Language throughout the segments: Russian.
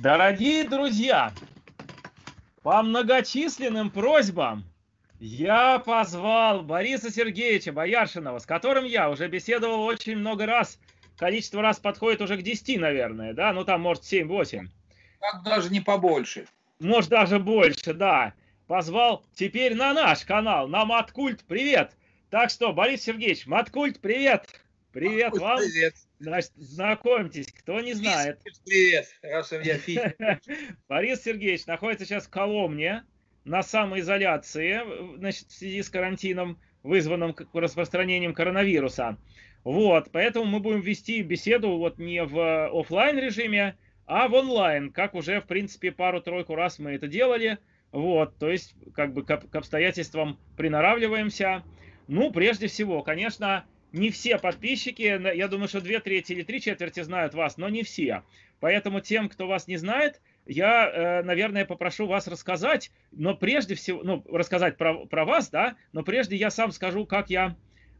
Дорогие друзья, по многочисленным просьбам я позвал Бориса Сергеевича Бояршинова, с которым я уже беседовал очень много раз. Количество раз подходит уже к 10, наверное, да? Ну, там, может, 7-8. Так даже не побольше. Может, даже больше, да. Позвал теперь на наш канал, на Маткульт. Привет! Так что, Борис Сергеевич, Маткульт, привет! Привет вам! Привет. Значит, знакомьтесь, кто не знает. Привет, раз у меня физик. Борис Сергеевич находится сейчас в Коломне на самоизоляции, значит, в связи с карантином, вызванным распространением коронавируса. Вот, поэтому мы будем вести беседу вот не в офлайн режиме, а в онлайн, как уже, в принципе, пару-тройку раз мы это делали. Вот, то есть, как бы к обстоятельствам приноравливаемся. Ну, прежде всего, конечно... Не все подписчики, я думаю, что 2/3 или 3/4 знают вас, но не все. Поэтому тем, кто вас не знает, я, наверное, попрошу вас рассказать, но прежде всего, ну, рассказать про вас, да, но прежде я сам скажу, как я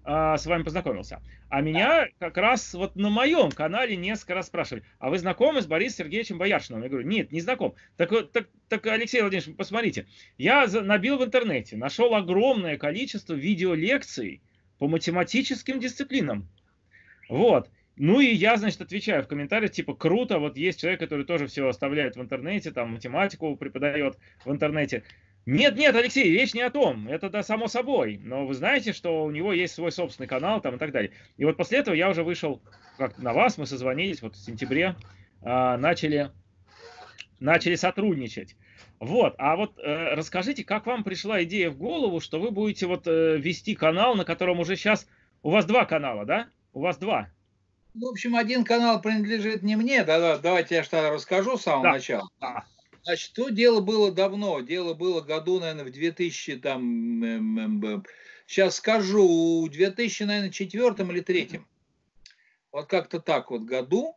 с вами познакомился. А меня как раз вот на моем канале несколько раз спрашивали, а вы знакомы с Борисом Сергеевичем Бояршиновым? Я говорю, нет, не знаком. Так, Алексей Владимирович, посмотрите, я набил в интернете, нашел огромное количество видеолекций по математическим дисциплинам. Вот. Ну и я, значит, отвечаю в комментариях, типа, круто, вот есть человек, который тоже все оставляет в интернете, там, математику преподает в интернете. Нет, Алексей, речь не о том, это, да, само собой, но вы знаете, что у него есть свой собственный канал, там, и так далее. И вот после этого я уже вышел как-то на вас, мы созвонились, вот в сентябре начали сотрудничать. Вот, а вот расскажите, как вам пришла идея в голову, что вы будете вот вести канал, на котором уже сейчас... У вас два канала, да? У вас два. В общем, один канал принадлежит не мне, да, давайте я что-то расскажу с самого начала. Да. Значит, то дело было давно, дело было году, наверное, в 2000, там, сейчас скажу, в 2004 или 2003. Вот как-то так вот году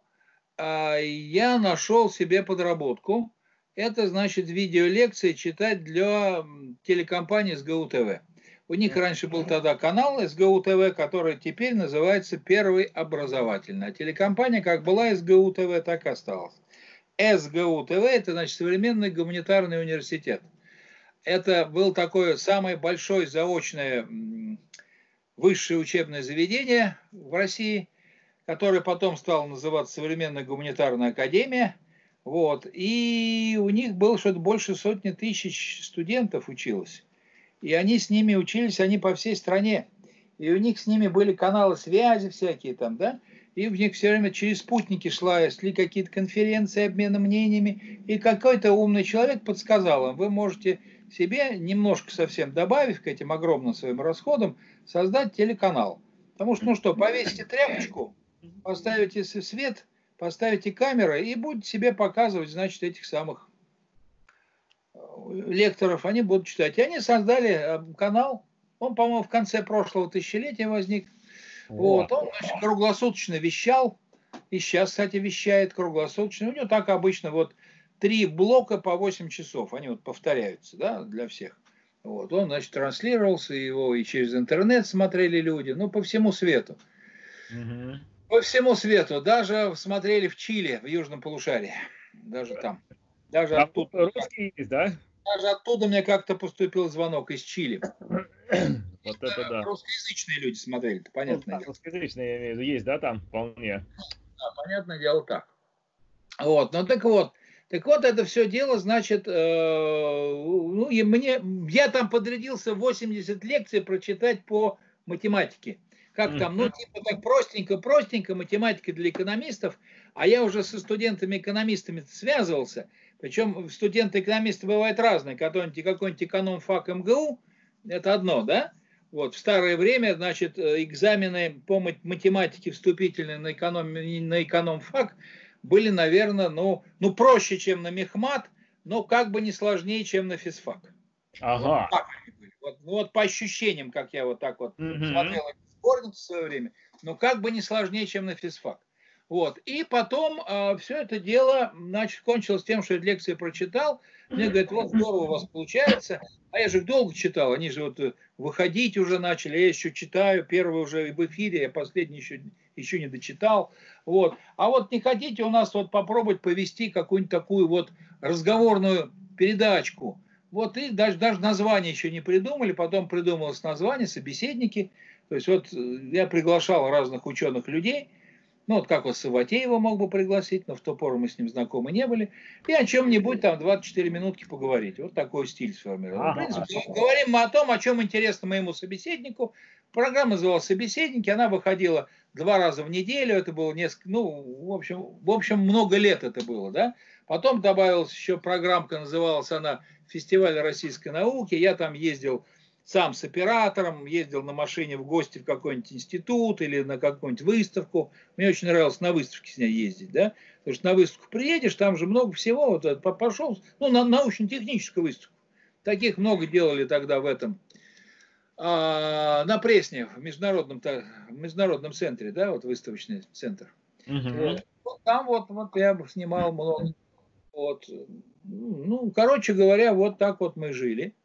я нашел себе подработку. Это, значит, видеолекции читать для телекомпании СГУ ТВ. У них раньше был тогда канал СГУ ТВ, который теперь называется Первый образовательный. А телекомпания как была СГУ ТВ, так и осталась. СГУ ТВ – это, значит, Современный Гуманитарный Университет. Это был такое самое большое заочное высшее учебное заведение в России, которое потом стало называться Современная Гуманитарная Академия. Вот. И у них было что-то больше 100 тысяч студентов училось. И они с ними учились, они по всей стране. И у них с ними были каналы связи всякие там, да? И у них все время через спутники шли какие-то конференции, обмены мнениями. И какой-то умный человек подсказал им, вы можете себе, немножко совсем добавив к этим огромным своим расходам, создать телеканал. Потому что, ну что, повесите тряпочку, поставите свет, поставите камеры и будете себе показывать, значит, этих самых лекторов. Они будут читать. И они создали канал. Он, по-моему, в конце прошлого тысячелетия возник. Вот. Он, значит, круглосуточно вещал. И сейчас, кстати, вещает круглосуточно. У него так обычно вот 3 блока по 8 часов. Они вот повторяются, да, для всех. Вот. Он, значит, транслировался. Его и через интернет смотрели люди. Ну, по всему свету. По всему свету. Даже смотрели в Чили, в Южном полушарии. Даже там. Даже оттуда, русские есть, да? Даже оттуда мне как-то поступил звонок из Чили. Вот это да. Русскоязычные люди смотрели, понятно. Ну, да, русскоязычные есть, да, там вполне. Да, понятное дело так. Вот, ну так вот это все дело, значит, ну и я там подрядился 80 лекций прочитать по математике. Как там, ну, типа так простенько-простенько, математика для экономистов, а я уже со студентами-экономистами связывался, причем студенты-экономисты бывают разные, какой-нибудь Эконом-фак МГУ, это одно, да, вот, в старое время, значит, экзамены по математике вступительные на Эконом-фак были, наверное, ну, проще, чем на Мехмат, но как бы не сложнее, чем на Физфак. Ага. Вот по ощущениям, как я вот так вот смотрел в свое время, но как бы не сложнее, чем на физфак. Вот. И потом все это дело, значит, кончилось тем, что я лекции прочитал. Мне говорят, вот здорово у вас получается. А я же долго читал, они же вот выходить уже начали. Я еще читаю, первый уже в эфире, я последний еще еще не дочитал. Вот. А вот не хотите у нас вот попробовать повести какую-нибудь такую вот разговорную передачку? Вот и даже название еще не придумали, потом придумалось название «Собеседники». То есть вот я приглашал разных ученых людей, ну вот как вот Саватеева мог бы пригласить, но в ту пору мы с ним знакомы не были, и о чем-нибудь там 24 минутки поговорить. Вот такой стиль сформировал. В принципе, говорим мы о том, о чем интересно моему собеседнику. Программа называлась «Собеседники», она выходила 2 раза в неделю, это было несколько, ну, в общем, много лет это было, да. Потом добавилась еще программка, называлась она «Фестиваль российской науки». Я там ездил сам с оператором, ездил на машине в гости в какой-нибудь институт или на какую-нибудь выставку. Мне очень нравилось на выставке с ней ездить, да, потому что на выставку приедешь, там же много всего, вот пошел, ну, на научно-техническую выставку. Таких много делали тогда в этом, на Пресне, в международном центре, да, вот выставочный центр. Угу. Вот, там вот я снимал много. Вот. Ну, короче говоря, вот так вот мы жили.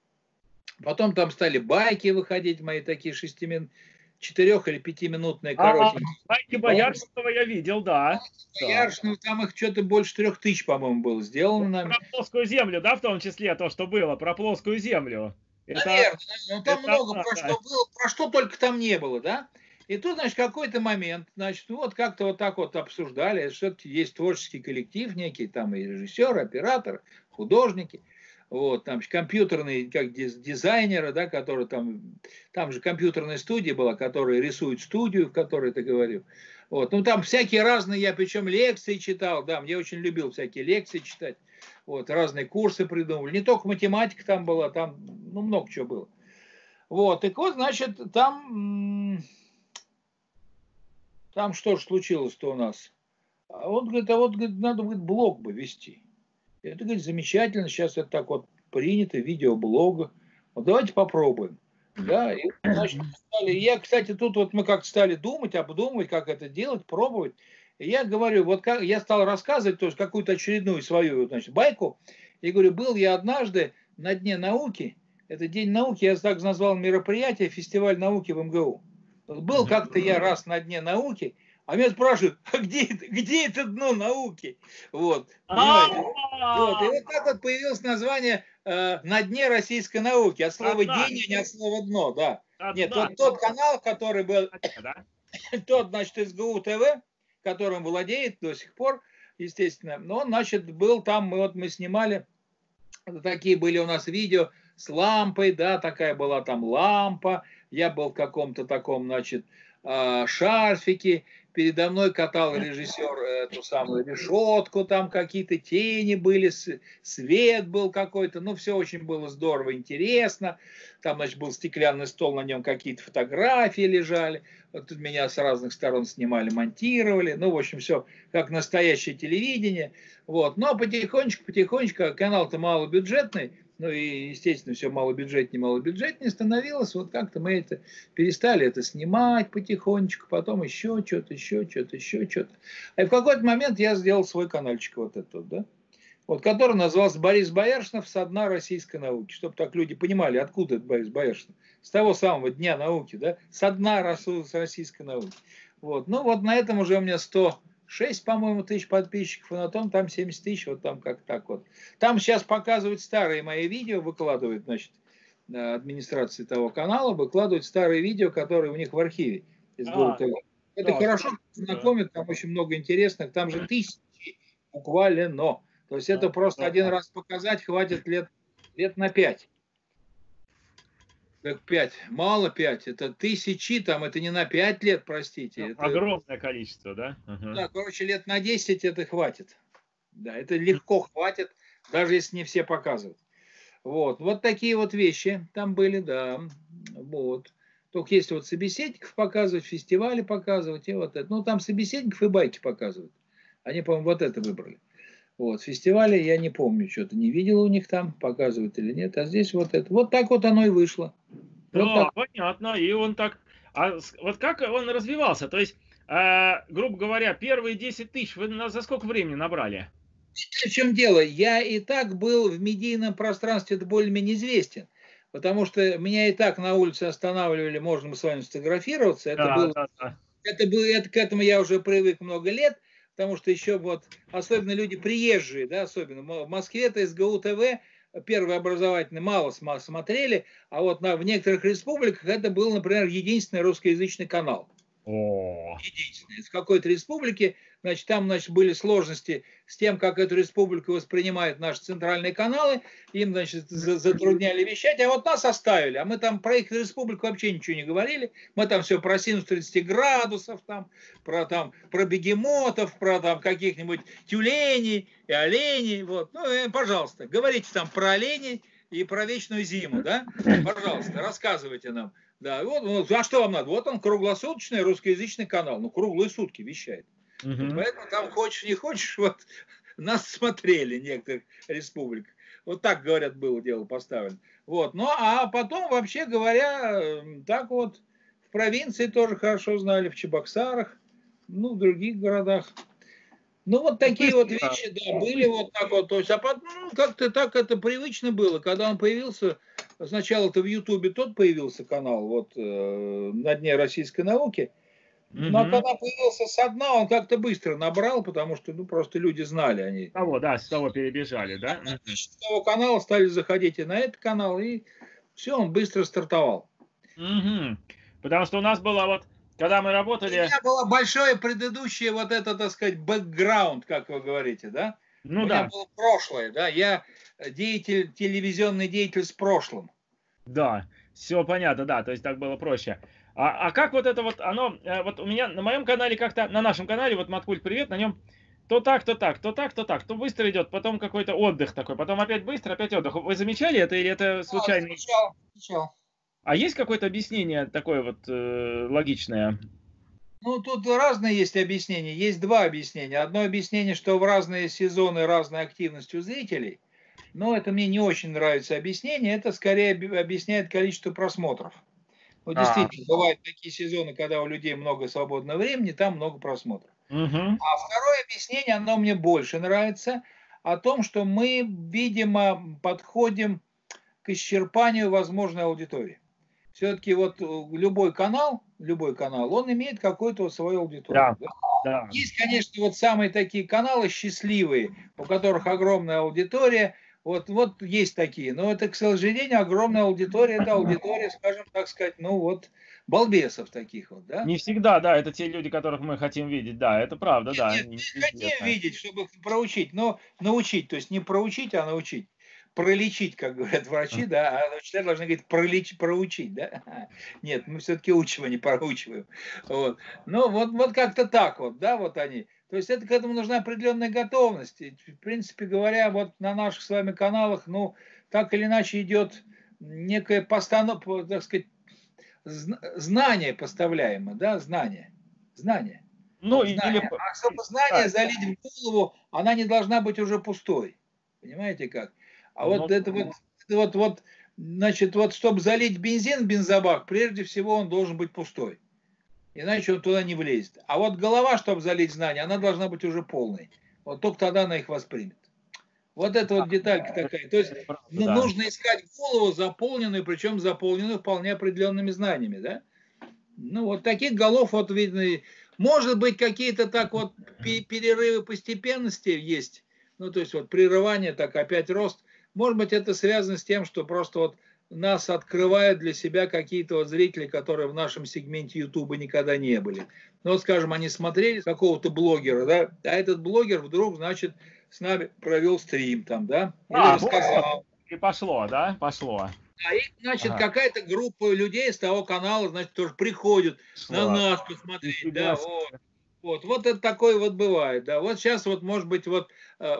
Потом там стали байки выходить, мои такие 4- или 5-минутные коротенькие. Байки Бояршинова я видел, да. Бояршинова, там их что-то больше 3000, по-моему, было сделано. Про плоскую землю, да, в том числе то, что было, про плоскую землю. Наверное, но там много про что было, про что только там не было, да. И тут, значит, какой-то момент, значит, вот как-то вот так вот обсуждали, что есть творческий коллектив некий, там и режиссер, оператор, художники. Вот, там компьютерные, как дизайнеры, да, которые там же компьютерная студия была, которая рисует студию, в которой ты говорил. Вот, ну там всякие разные, я причем лекции читал, да, я очень любил всякие лекции читать, вот, разные курсы придумывали, не только математика там была, там, ну, много чего было. Вот, так вот, значит, там что же случилось-то у нас? Он говорит, надо, говорит, блог бы вести. Это, говорит, замечательно, сейчас это так вот принято, видеоблог. Вот давайте попробуем. Да? И, значит, я, кстати, тут вот мы как-то стали думать, обдумывать, как это делать, пробовать. И я говорю, вот как я стал рассказывать, то есть какую-то очередную свою, значит, байку. И говорю, был я однажды на Дне науки, это День науки, я так назвал мероприятие, фестиваль науки в МГУ. Был как-то я раз на Дне науки, а меня спрашивают, а где это дно науки? Вот. Вот. И вот так вот появилось название «На дне российской науки». От слова «день», а не от слова «дно». Да. Нет, тот канал, который был, тот, значит, СГУ ТВ, которым владеет до сих пор, естественно. Но он, значит, был там, мы снимали, такие были у нас видео с лампой, да, такая была там лампа. Я был в каком-то таком, значит, шарфике. Передо мной катал режиссер эту самую решетку, там какие-то тени были, свет был какой-то, ну, все очень было здорово, интересно. Там, значит, был стеклянный стол, на нем какие-то фотографии лежали. Вот тут меня с разных сторон снимали, монтировали. Ну, в общем, все как настоящее телевидение. Вот. Но потихонечку, канал-то малобюджетный, ну, и, естественно, все малобюджетнее становилось. Вот как-то мы это перестали снимать потихонечку, потом еще что-то. А в какой-то момент я сделал свой каналчик вот этот, да? Вот, который назывался «Борис Бояршинов со дна российской науки». Чтобы так люди понимали, откуда это Борис Бояршинов. С того самого Дня науки, да? Со дна российской науки. Вот. Ну, вот на этом уже у меня 106, по-моему, тысяч подписчиков, и на том там 70 000, вот там как так вот. Там сейчас показывают старые мои видео, выкладывают, значит, администрации того канала, выкладывают старые видео, которые у них в архиве. Это хорошо, знакомят, там очень много интересных, там же тысячи буквально, но. То есть это просто один раз показать, хватит лет на 5. Как 5? Мало 5. Это тысячи, там, это не на 5 лет, простите. Ну, это огромное количество, да? Угу. Да, короче, лет на 10 это хватит. Да, это легко хватит, даже если не все показывают. Вот. Вот такие вот вещи там были, да. Вот. Только если вот собеседников показывать, фестивали показывать и вот это. Ну, там собеседников и байки показывают. Они, по-моему, вот это выбрали. Вот, фестивали я не помню, что-то не видел у них там, показывают или нет, а здесь вот это. Вот так вот оно и вышло. Вот да, понятно, и он так... А вот как он развивался? То есть, грубо говоря, первые 10 000 вы за сколько времени набрали? В чем дело? Я и так был в медийном пространстве более-менее известен, потому что меня и так на улице останавливали, можно мы с вами сфотографироваться, это было... Это к этому я уже привык много лет, потому что еще вот, особенно люди приезжие, да, особенно в Москве, это СГУ ТВ, Первый образовательный мало смотрели, а вот в некоторых республиках это был, например, единственный русскоязычный канал. О. Единственный. Из какой-то республики, значит, там были сложности с тем, как эту республику воспринимают наши центральные каналы, им, значит, затрудняли вещать, а вот нас оставили, а мы там про их республику вообще ничего не говорили, мы там все про синус 30 градусов, про бегемотов, про каких-нибудь тюленей и оленей, вот, ну, пожалуйста, говорите там про оленей и про вечную зиму, да, пожалуйста, рассказывайте нам. Да, вот, а что вам надо? Вот он, круглосуточный русскоязычный канал. Ну, круглые сутки вещает. Угу. Поэтому там хочешь, не хочешь, вот нас смотрели в некоторых республиках. Вот так, говорят, было дело поставлено. Вот. Ну, а потом, вообще говоря, так вот, в провинции тоже хорошо знали, в Чебоксарах, ну, в других городах. Ну, вот такие вот вещи, да, были вот так вот. То есть, а потом, ну, как-то так это привычно было, когда он появился... Сначала-то в Ютубе тот появился канал, вот, «На дне российской науки». Mm-hmm. Но когда появился со дна, он как-то быстро набрал, потому что, ну, просто люди знали они. С того перебежали, да? С того канала стали заходить и на этот канал, и все, он быстро стартовал. Mm-hmm. Потому что у нас была вот, когда мы работали... У меня было большое предыдущее вот это, так сказать, бэкграунд, как вы говорите, да? Ну, у меня было прошлое, да, я деятель, телевизионный деятель с прошлым. Да, все понятно, да, то есть так было проще. А как вот это вот, оно, вот у меня на моем канале как-то, на нашем канале, вот Маткульт, привет, на нем то так, то так, то так, то так, то быстро идет, потом какой-то отдых такой, потом опять быстро, опять отдых. Вы замечали это или это случайно? Замечал. А есть какое-то объяснение такое вот логичное? Ну, тут разные есть объяснения. Есть два объяснения. Одно объяснение, что в разные сезоны разная активность у зрителей. Но это мне не очень нравится объяснение. Это скорее объясняет количество просмотров. Вот действительно, бывают такие сезоны, когда у людей много свободного времени, там много просмотров. Угу. А второе объяснение, оно мне больше нравится, о том, что мы, видимо, подходим к исчерпанию возможной аудитории. Все-таки вот любой канал, он имеет какую-то свою аудиторию. Да, да. Есть, конечно, вот самые такие каналы счастливые, у которых огромная аудитория. Вот есть такие. Но это, к сожалению, огромная аудитория. Это аудитория, скажем так сказать, ну вот, балбесов таких вот, да? Не всегда, да, это те люди, которых мы хотим видеть, да, это правда, да. Мы хотим видеть, чтобы их проучить, но научить, то есть не проучить, а научить. Пролечить, как говорят врачи, да, а учителя должны говорить проучить, да? Нет, мы все-таки учим, а не проучиваем. Вот. Ну, вот как-то так вот, да, вот они. То есть это, к этому нужна определенная готовность. И, в принципе говоря, вот на наших с вами каналах, ну, так или иначе идет некое постановка, так сказать, знание поставляемое, да, знание. Ну, знание. А чтобы знание залить в голову, она не должна быть уже пустой. Понимаете как? А вот это вот, значит, вот, чтобы залить бензин в бензобак, прежде всего он должен быть пустой. Иначе он туда не влезет. А вот голова, чтобы залить знания, она должна быть уже полной. Вот только тогда она их воспримет. Вот это вот деталька такая. То есть нужно искать голову заполненную, причем заполненную вполне определенными знаниями, да? Ну, вот таких голов, вот, видно, может быть, какие-то так вот перерывы постепенности есть. Ну, то есть вот прерывание, так опять рост. Может быть, это связано с тем, что просто вот нас открывают для себя какие-то вот зрители, которые в нашем сегменте Ютуба никогда не были. Ну, вот, скажем, они смотрели какого-то блогера, да, а этот блогер вдруг, значит, с нами провел стрим там, да, или рассказал. И пошло, да, пошло. А их, значит, какая-то группа людей с того канала, значит, тоже приходят на нас посмотреть, да, вот. Вот это такое вот бывает, да. Вот сейчас вот, может быть, вот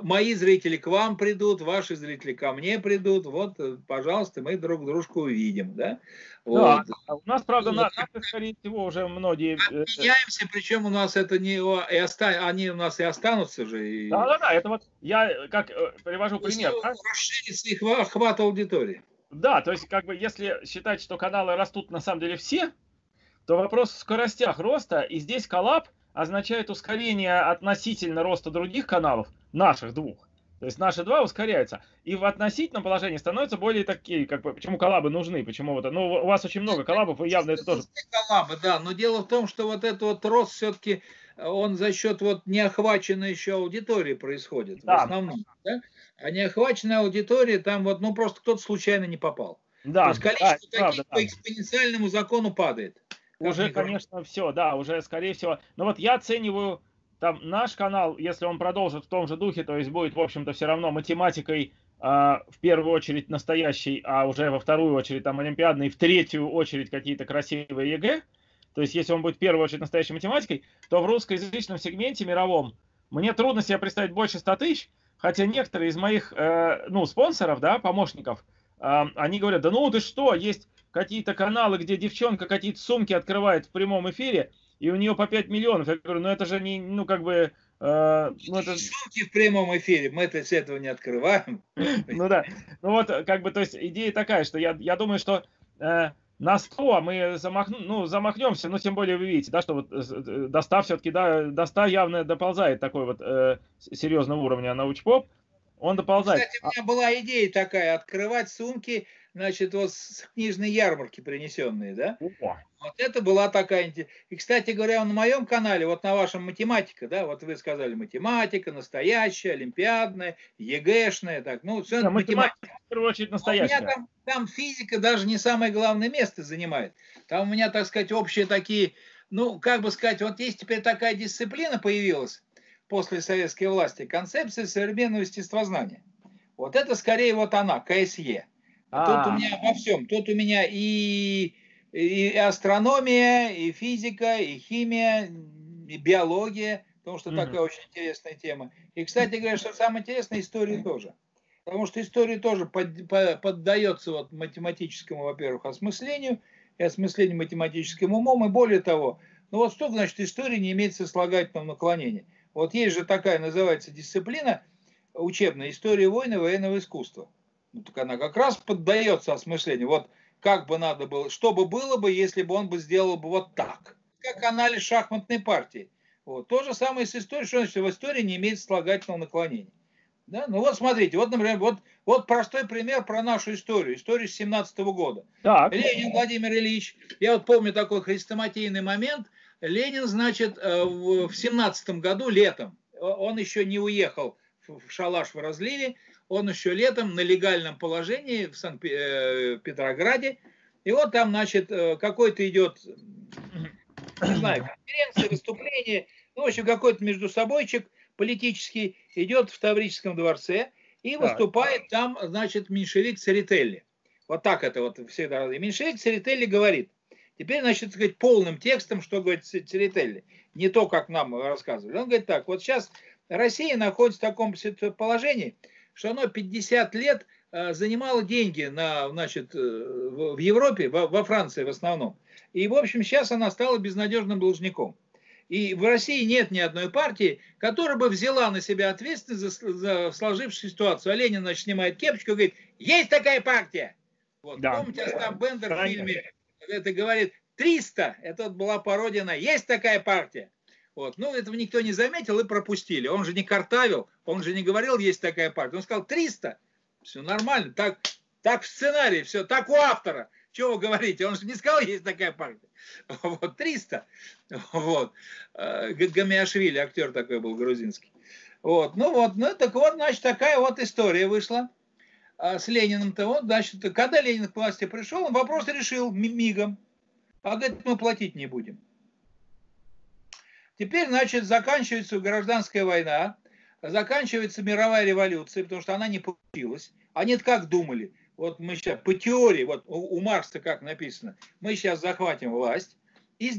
мои зрители к вам придут, ваши зрители ко мне придут, вот, пожалуйста, мы друг дружку увидим, да. Вот. Да, у нас, правда, скорее всего, уже многие... Обменяемся, причем у нас это они у нас и останутся же. Да, это вот я как привожу пример. Расширится их охват аудитории. Да, то есть, как бы, если считать, что каналы растут на самом деле все, то вопрос в скоростях роста, и здесь коллапс означает ускорение относительно роста других каналов, наших двух. То есть наши два ускоряются. И в относительном положении становятся более такие, как бы, почему коллабы нужны, почему вот, ну, у вас очень много коллабов, вы явно это тоже... Коллабы, да, но дело в том, что вот этот вот рост все-таки, он за счет вот неохваченной еще аудитории происходит, да, в основном, да? А неохваченная аудитория, там вот, ну, просто кто-то случайно не попал. Да, то есть количество таких по экспоненциальному закону падает. Уже, конечно, все, да, уже, скорее всего. Но вот я оцениваю... Там наш канал, если он продолжит в том же духе, то есть будет, в общем-то, все равно математикой в первую очередь настоящей, а уже во вторую очередь там олимпиадной, в третью очередь какие-то красивые ЕГЭ, то есть если он будет в первую очередь настоящей математикой, то в русскоязычном сегменте мировом мне трудно себе представить больше 100 тысяч, хотя некоторые из моих ну, спонсоров, да, помощников, они говорят, да ну ты что, есть какие-то каналы, где девчонка какие-то сумки открывает в прямом эфире, и у нее по 5 миллионов. Я говорю, ну это же не, ну как бы... ну, это... Шутки в прямом эфире, мы это с этого не открываем. Ну да, ну вот как бы, то есть идея такая, что я думаю, что на 100 мы замахнемся, ну тем более вы видите, да, что вот до 100 все-таки, да, до 100 явно доползает такой вот серьезного уровня научпоп, он доползает. Кстати, у меня была идея такая, открывать сумки, значит, вот с книжной ярмарки принесенные, да? О. Вот это была такая интересная. И, кстати говоря, на моем канале, вот на вашем математика, да, вот вы сказали математика, настоящая, олимпиадная, ЕГЭшная, так, ну, все да, математика. В первую очередь настоящая. У меня там физика даже не самое главное место занимает. Там у меня, так сказать, общие такие, ну, как бы сказать, вот есть теперь такая дисциплина появилась после советской власти, концепция современного естествознания. Вот это скорее вот она, КСЕ. Тут у меня во всем. Тут у меня и астрономия, и физика, и химия, и биология, потому что такая очень интересная тема. И, кстати говоря, что самое интересное, история тоже. Потому что история тоже поддается вот математическому, во-первых, осмыслению, и осмыслению математическим умом, и более того, ну вот что, значит, история не имеет сослагательного наклонения. Вот есть же такая, называется, дисциплина учебная, история войны, военного искусства. Ну, так она как раз поддается осмыслению. Вот как бы надо было, что бы было бы, если бы он бы сделал бы вот так. Как анализ шахматной партии. Вот. То же самое с историей, что в истории не имеет слагательного наклонения. Да? Ну вот смотрите, вот, например, вот простой пример про нашу историю. Историю с 17-го года. Так. Ленин Владимир Ильич, я вот помню такой хрестоматийный момент. Ленин, значит, в 17-м году летом, он еще не уехал в шалаш в разливе, он еще летом на легальном положении в Санкт-Петрограде. И вот там, значит, какой-то идет, не знаю, конференция, выступление. Ну, в общем, какой-то междусобойчик политический идет в Таврическом дворце и выступает там, значит, меньшевик Церетели. Вот так это вот всегда. И меньшевик Церетели говорит. Теперь, значит, сказать полным текстом, что говорит Церетели. Не то, как нам рассказывали. Он говорит так, вот сейчас Россия находится в таком положении, что оно 50 лет занимало деньги на, значит, в Европе, во Франции в основном. И, в общем, сейчас она стала безнадежным должником. И в России нет ни одной партии, которая бы взяла на себя ответственность за сложившуюся ситуацию. А Ленин, значит, снимает кепочку и говорит, есть такая партия! Вот, да. Помните, Остап Бендер в фильме это говорит 300, это была пародия на «Есть такая партия». Вот. Ну, этого никто не заметил и пропустили. Он же не картавил, он же не говорил, есть такая партия. Он сказал 300. Все нормально, так в сценарии, все, так у автора. Чего вы говорите? Он же не сказал, есть такая партия. Вот, 300. Вот. Гамиашвили, актер такой был грузинский. Вот, ну, так вот, значит, такая вот история вышла с Лениным-то. Вот, значит, когда Ленин к власти пришел, он вопрос решил мигом. А говорит, мы платить не будем. Теперь, значит, заканчивается гражданская война, заканчивается мировая революция, потому что она не получилась. Они-то как думали? Вот мы сейчас, по теории, вот у Марса как написано, мы сейчас захватим власть. И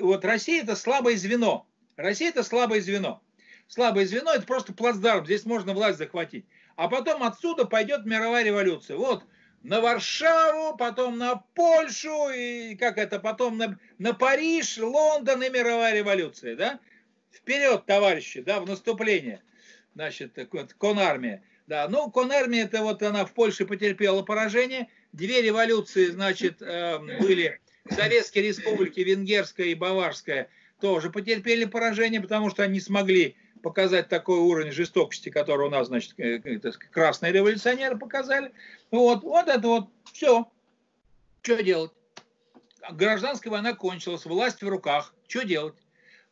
вот Россия это слабое звено. Россия это слабое звено. Слабое звено это просто плацдарм, здесь можно власть захватить. А потом отсюда пойдет мировая революция. Вот на Варшаву, потом на Польшу, и как это, потом на Париж, Лондон и мировая революция, да? Вперед, товарищи, да, в наступление. Значит, вот, Конармия. Да, ну, Конармия, это вот она в Польше потерпела поражение. Две революции, значит, были. Советские республики, Венгерская и Баварская, тоже потерпели поражение, потому что они не смогли показать такой уровень жестокости, который у нас, значит, красные революционеры показали. Вот это вот все. Что делать? Гражданская война кончилась, власть в руках. Что делать?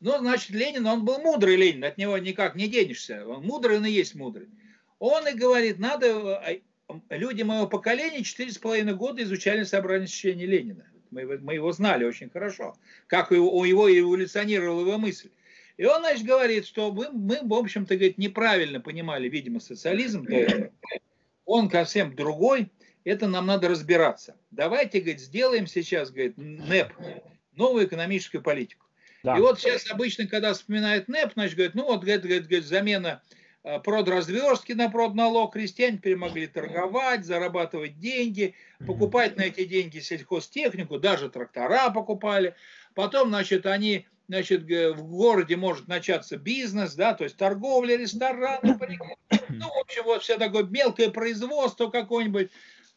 Ну, значит, Ленин, он был мудрый Ленин, от него никак не денешься. Он мудрый, он и есть мудрый. Он и говорит, надо... Люди моего поколения 4,5 года изучали собрание сочинений Ленина. Мы его знали очень хорошо, как его эволюционировала его мысль. И он, значит, говорит, что мы в общем-то, говорит, неправильно понимали, видимо, социализм. Он совсем другой. Это нам надо разбираться. Давайте, говорит, сделаем сейчас, говорит, НЭП, новую экономическую политику. Да. И вот сейчас обычно, когда вспоминают НЭП, значит, говорит, ну вот, говорит, замена продразверстки на продналог, крестьяне теперь могли торговать, зарабатывать деньги, покупать на эти деньги сельхозтехнику, даже трактора покупали. Потом, значит, в городе может начаться бизнес, да, то есть торговля, рестораны, ну, в общем, вот все такое мелкое производство какое-нибудь,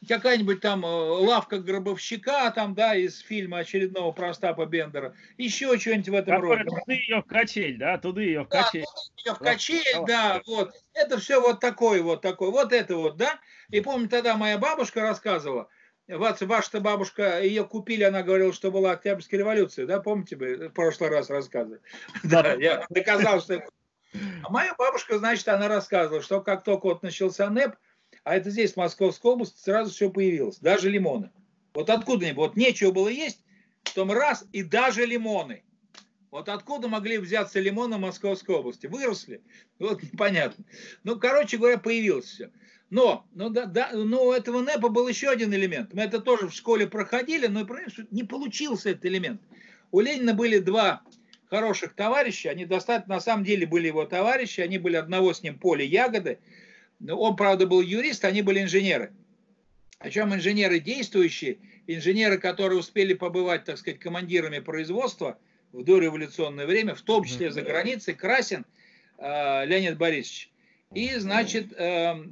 какая-нибудь там лавка гробовщика, там, да, из фильма очередного про Остапа Бендера, еще что-нибудь в этом роде. Туды ее в качель, да, туды ее в качель. Да, в качель, да, вот. Это все вот такое, вот такое, вот это вот, да. И помню, тогда моя бабушка рассказывала, ваша-то бабушка, ее купили, она говорила, что была Октябрьская революция, да, помните, вы в прошлый раз рассказывали. Да, я доказал, что... А моя бабушка, значит, она рассказывала, что как только вот начался НЭП, а это здесь, в Московской области, сразу все появилось. Даже лимоны. Вот откуда-нибудь, вот нечего было есть, потом раз, и даже лимоны. Вот откуда могли взяться лимоны в Московской области? Выросли? Вот непонятно. Ну, короче говоря, появилось все. Но у этого НЭПа был еще один элемент. Мы это тоже в школе проходили, но не получился этот элемент. У Ленина были два хороших товарища, они достаточно, на самом деле, были его товарищи, они были одного с ним поля ягоды. Он, правда, был юрист, они были инженеры. Причем инженеры действующие, инженеры, которые успели побывать, так сказать, командирами производства в дореволюционное время, в том числе за границей, Красин Леонид Борисович и, значит,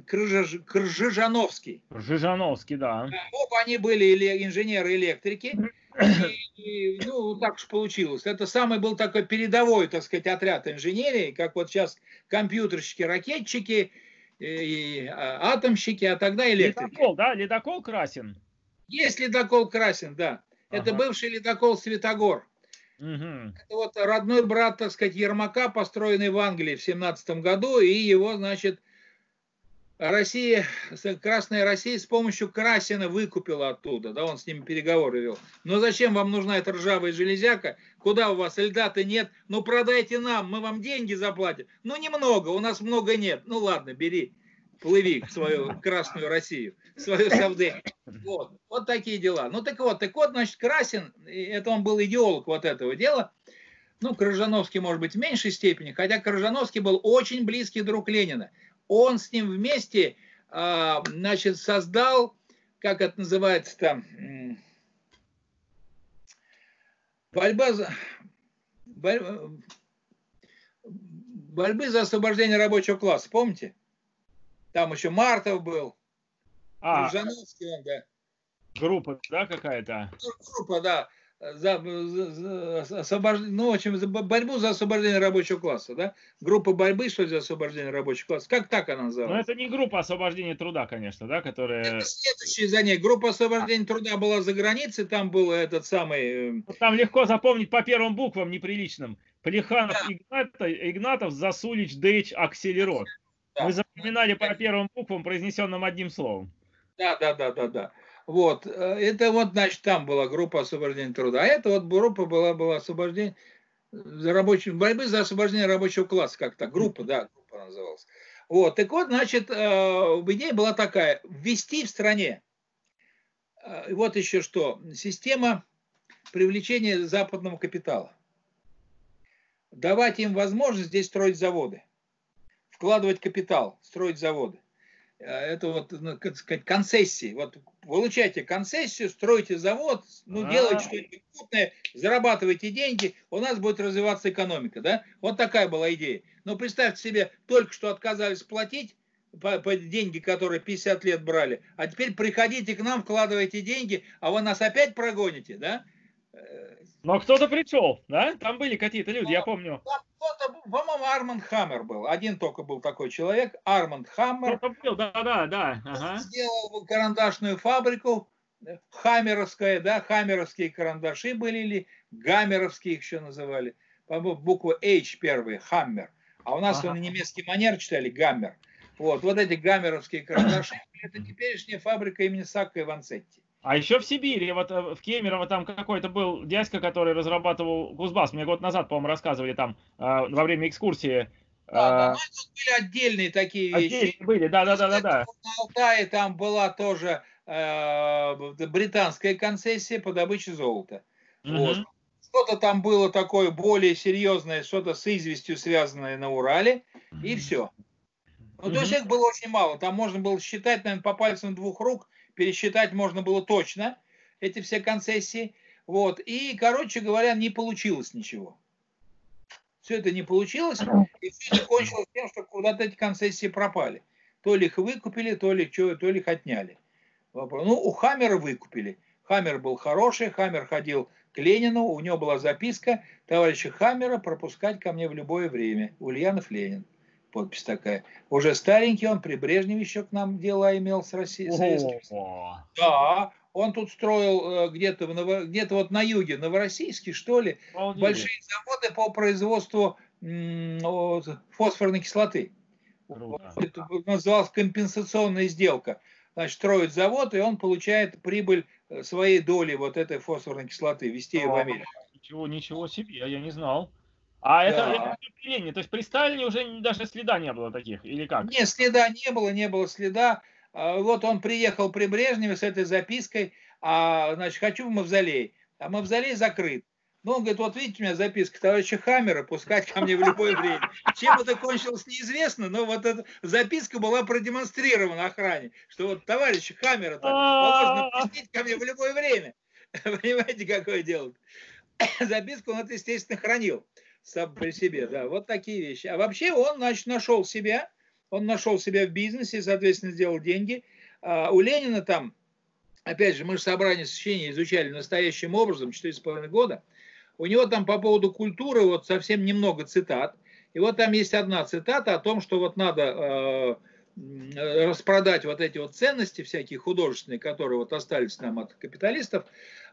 Кржижановский. Кржижановский, да. Оба они были инженеры-электрики. Ну, так уж получилось. Это самый был такой передовой, так сказать, отряд инженерии, как вот сейчас компьютерщики, ракетчики, и атомщики, а тогда электрики. Ледокол, да? Ледокол Красин? Есть ледокол Красин, да. Ага. Это бывший ледокол Светогор. Угу. Это вот родной брат, так сказать, Ермака, построенный в Англии в 1917 году, и его, значит, Россия, Красная Россия с помощью Красина выкупила оттуда, да, он с ними переговоры вел. Но зачем вам нужна эта ржавая железяка? Куда у вас льда-то нет? Ну продайте нам, мы вам деньги заплатим. Ну немного, у нас много нет. Ну ладно, бери, плыви в свою Красную Россию, в свою Совдеп. Вот такие дела. Ну так вот, значит, Красин, это он был идеолог вот этого дела. Ну, Кржижановский, может быть, в меньшей степени, хотя Кржижановский был очень близкий друг Ленина. Он с ним вместе, значит, создал, как это называется там, борьбы за освобождение рабочего класса, помните? Там еще Мартов был, Кржижановский, да. Группа, да, какая-то? Группа, да. За борьбу за освобождение рабочего класса, да? Группа борьбы, что за освобождение рабочего класса? Как так она называлась? Но это не группа освобождения труда, конечно, да, которая... Это следующая за ней. Группа освобождения труда была за границей, там был этот самый... Там легко запомнить по первым буквам неприличным. Плеханов, да. Игнатов, Засулич, Дейч, Акселерот. Да. Мы запоминали по первым буквам, произнесенным одним словом. Да. Вот, это вот, значит, там была группа освобождения труда, а это вот группа была освобождение за рабочим, борьбы за освобождение рабочего класса, как-то, группа называлась. Вот, так вот, значит, идея была такая, ввести в стране, вот еще что, система привлечения западного капитала, давать им возможность здесь строить заводы, вкладывать капитал, строить заводы. Это вот, как сказать, концессии. Вот получайте концессию, стройте завод, ну, делайте что-нибудь крупное, зарабатывайте деньги, у нас будет развиваться экономика, да? Вот такая была идея. Но представьте себе, только что отказались платить по деньги, которые 50 лет брали, а теперь приходите к нам, вкладывайте деньги, а вы нас опять прогоните, да? Но кто-то пришел, да? Там были какие-то люди, я помню. Кто-то Это, по-моему, Арманд Хаммер был. Один только был такой человек, Арманд Хаммер. Да. Ага. Сделал карандашную фабрику, хаммеровская, да, хаммеровские карандаши были или гаммеровские их еще называли. По-моему, буква H первая, Хаммер. А у нас на немецкий манер читали гаммер. Вот эти гаммеровские карандаши. Это теперешняя фабрика имени Сакко и Ванцетти. А еще в Сибири, вот в Кемерово там какой-то был дядька, который разрабатывал Кузбасс. Мне год назад, по-моему, рассказывали там во время экскурсии. Да, там были отдельные такие вещи. Были, да. На Алтае там была тоже британская концессия по добыче золота. Вот. Что-то там было такое более серьезное, что-то с известью связанное на Урале, и все. Но то есть их было очень мало. Там можно было считать, наверное, по пальцам двух рук. Пересчитать можно было точно эти все концессии. Вот. И, короче говоря, не получилось ничего. Все это не получилось. И все это кончилось тем, что куда-то эти концессии пропали. То ли их выкупили, то ли их отняли. Ну, у Хаммера выкупили. Хаммер был хороший. Хаммер ходил к Ленину. У него была записка: товарища Хаммера пропускать ко мне в любое время. Ульянов Ленин. Подпись такая. Уже старенький, он при Брежневе еще к нам дела имел с Россией. Да, он тут строил где-то вот на юге, Новороссийске, что ли, большие заводы по производству фосфорной кислоты. Это называлась компенсационная сделка. Значит, строит завод, и он получает прибыль своей доли вот этой фосфорной кислоты, везти ее в Америку. Ничего себе, я не знал. А это при Ленине, то есть при Сталине уже даже следа не было таких, или как? Нет, следа не было следа. Вот он приехал при Брежневе с этой запиской, значит, хочу в мавзолей, а мавзолей закрыт. Ну, он говорит, вот видите, у меня записка товарища Хаммера, пускать ко мне в любое время. Чем это кончилось, неизвестно, но вот эта записка была продемонстрирована охране, что вот товарища Хаммера можно пустить ко мне в любое время. Понимаете, какое дело? Записку он, естественно, хранил. Сам при себе, да, вот такие вещи. А вообще он, значит, нашел себя в бизнесе, соответственно, сделал деньги. У Ленина там, опять же, мы же собрание сочинений изучали настоящим образом, 4,5 года. У него там по поводу культуры вот совсем немного цитат. И вот там есть одна цитата о том, что вот надо распродать вот эти вот ценности всякие художественные, которые вот остались нам от капиталистов.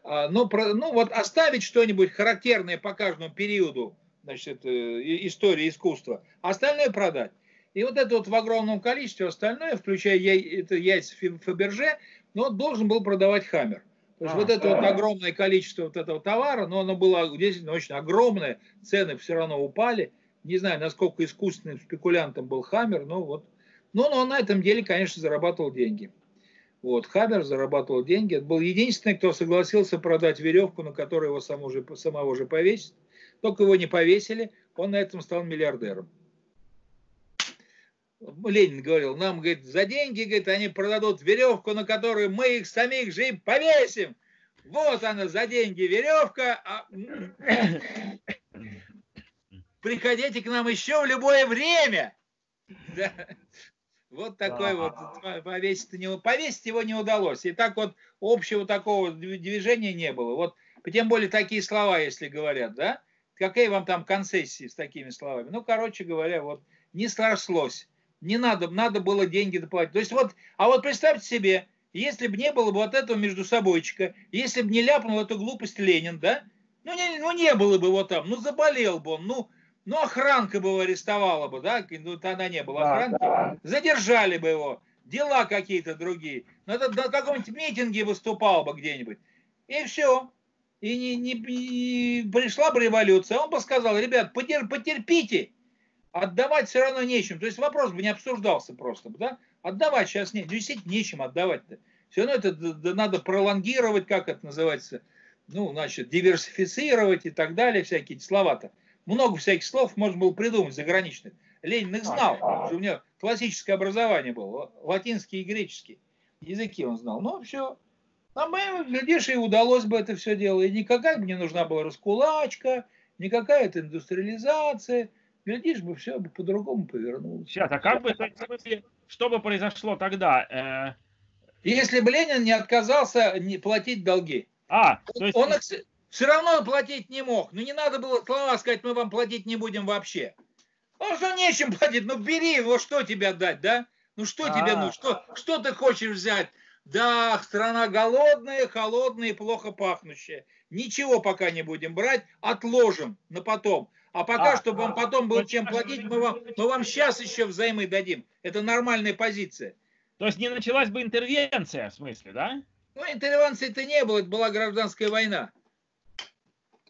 Вот оставить что-нибудь характерное по каждому периоду, значит, история искусства, остальное продать. И вот это вот в огромном количестве остальное, включая яйца Фаберже, но должен был продавать Хаммер. Вот это вот огромное количество вот этого товара, но оно было действительно очень огромное, цены все равно упали. Не знаю, насколько искусственным спекулянтом был Хаммер, но вот. Но он на этом деле, конечно, зарабатывал деньги. Вот, Хаммер зарабатывал деньги. Это был единственный, кто согласился продать веревку, на которой его самого же повесят. Только его не повесили, он на этом стал миллиардером. Ленин говорил, нам, говорит, за деньги, говорит, они продадут веревку, на которую мы их самих же и повесим. Вот она, за деньги веревка. Приходите к нам еще в любое время. Да. Вот такой вот повесить его не удалось. И так вот общего такого движения не было. Вот, тем более такие слова, если говорят, да? Какие вам там концессии с такими словами? Ну, короче говоря, вот не срослось. Не надо, надо было деньги доплатить. То есть вот, вот представьте себе, если бы не было вот этого междусобойчика, если бы не ляпнул эту глупость Ленин, да? Ну, не было бы его там, ну, заболел бы он, ну, охранка бы его арестовала бы, да? Ну, тогда не было охранки. Задержали бы его, дела какие-то другие. На каком-нибудь митинге выступал бы где-нибудь. И все. И не пришла бы революция, он бы сказал, ребят, потерпите, отдавать все равно нечем. То есть вопрос бы не обсуждался просто, да? Отдавать сейчас действительно нечем отдавать-то. Все равно это надо пролонгировать, как это называется, ну, значит, диверсифицировать и так далее, всякие слова-то. Много всяких слов можно было придумать заграничных. Ленин их знал, потому что у него классическое образование было, латинский и греческий. Языки он знал, но все. А мы, глядишь, и удалось бы это все дело. И никакая бы не нужна была раскулачка, никакая это индустриализация. Глядишь бы, все бы по-другому повернулось. Сейчас, а как бы, в смысле, что бы произошло тогда? Если бы Ленин не отказался платить долги. То есть... он их, Все равно он платить не мог. Ну не надо было слова сказать, мы вам платить не будем вообще. Он что, нечем платить? Ну бери его, что тебе отдать, да? Ну что тебе, ну что ты хочешь взять? Да, страна голодная, холодная и плохо пахнущая. Ничего пока не будем брать, отложим на потом. А пока, чтобы вам потом было чем платить, мы вам сейчас еще взаймы дадим. Это нормальная позиция. То есть не началась бы интервенция, в смысле, да? Ну, интервенции-то не было, это была гражданская война.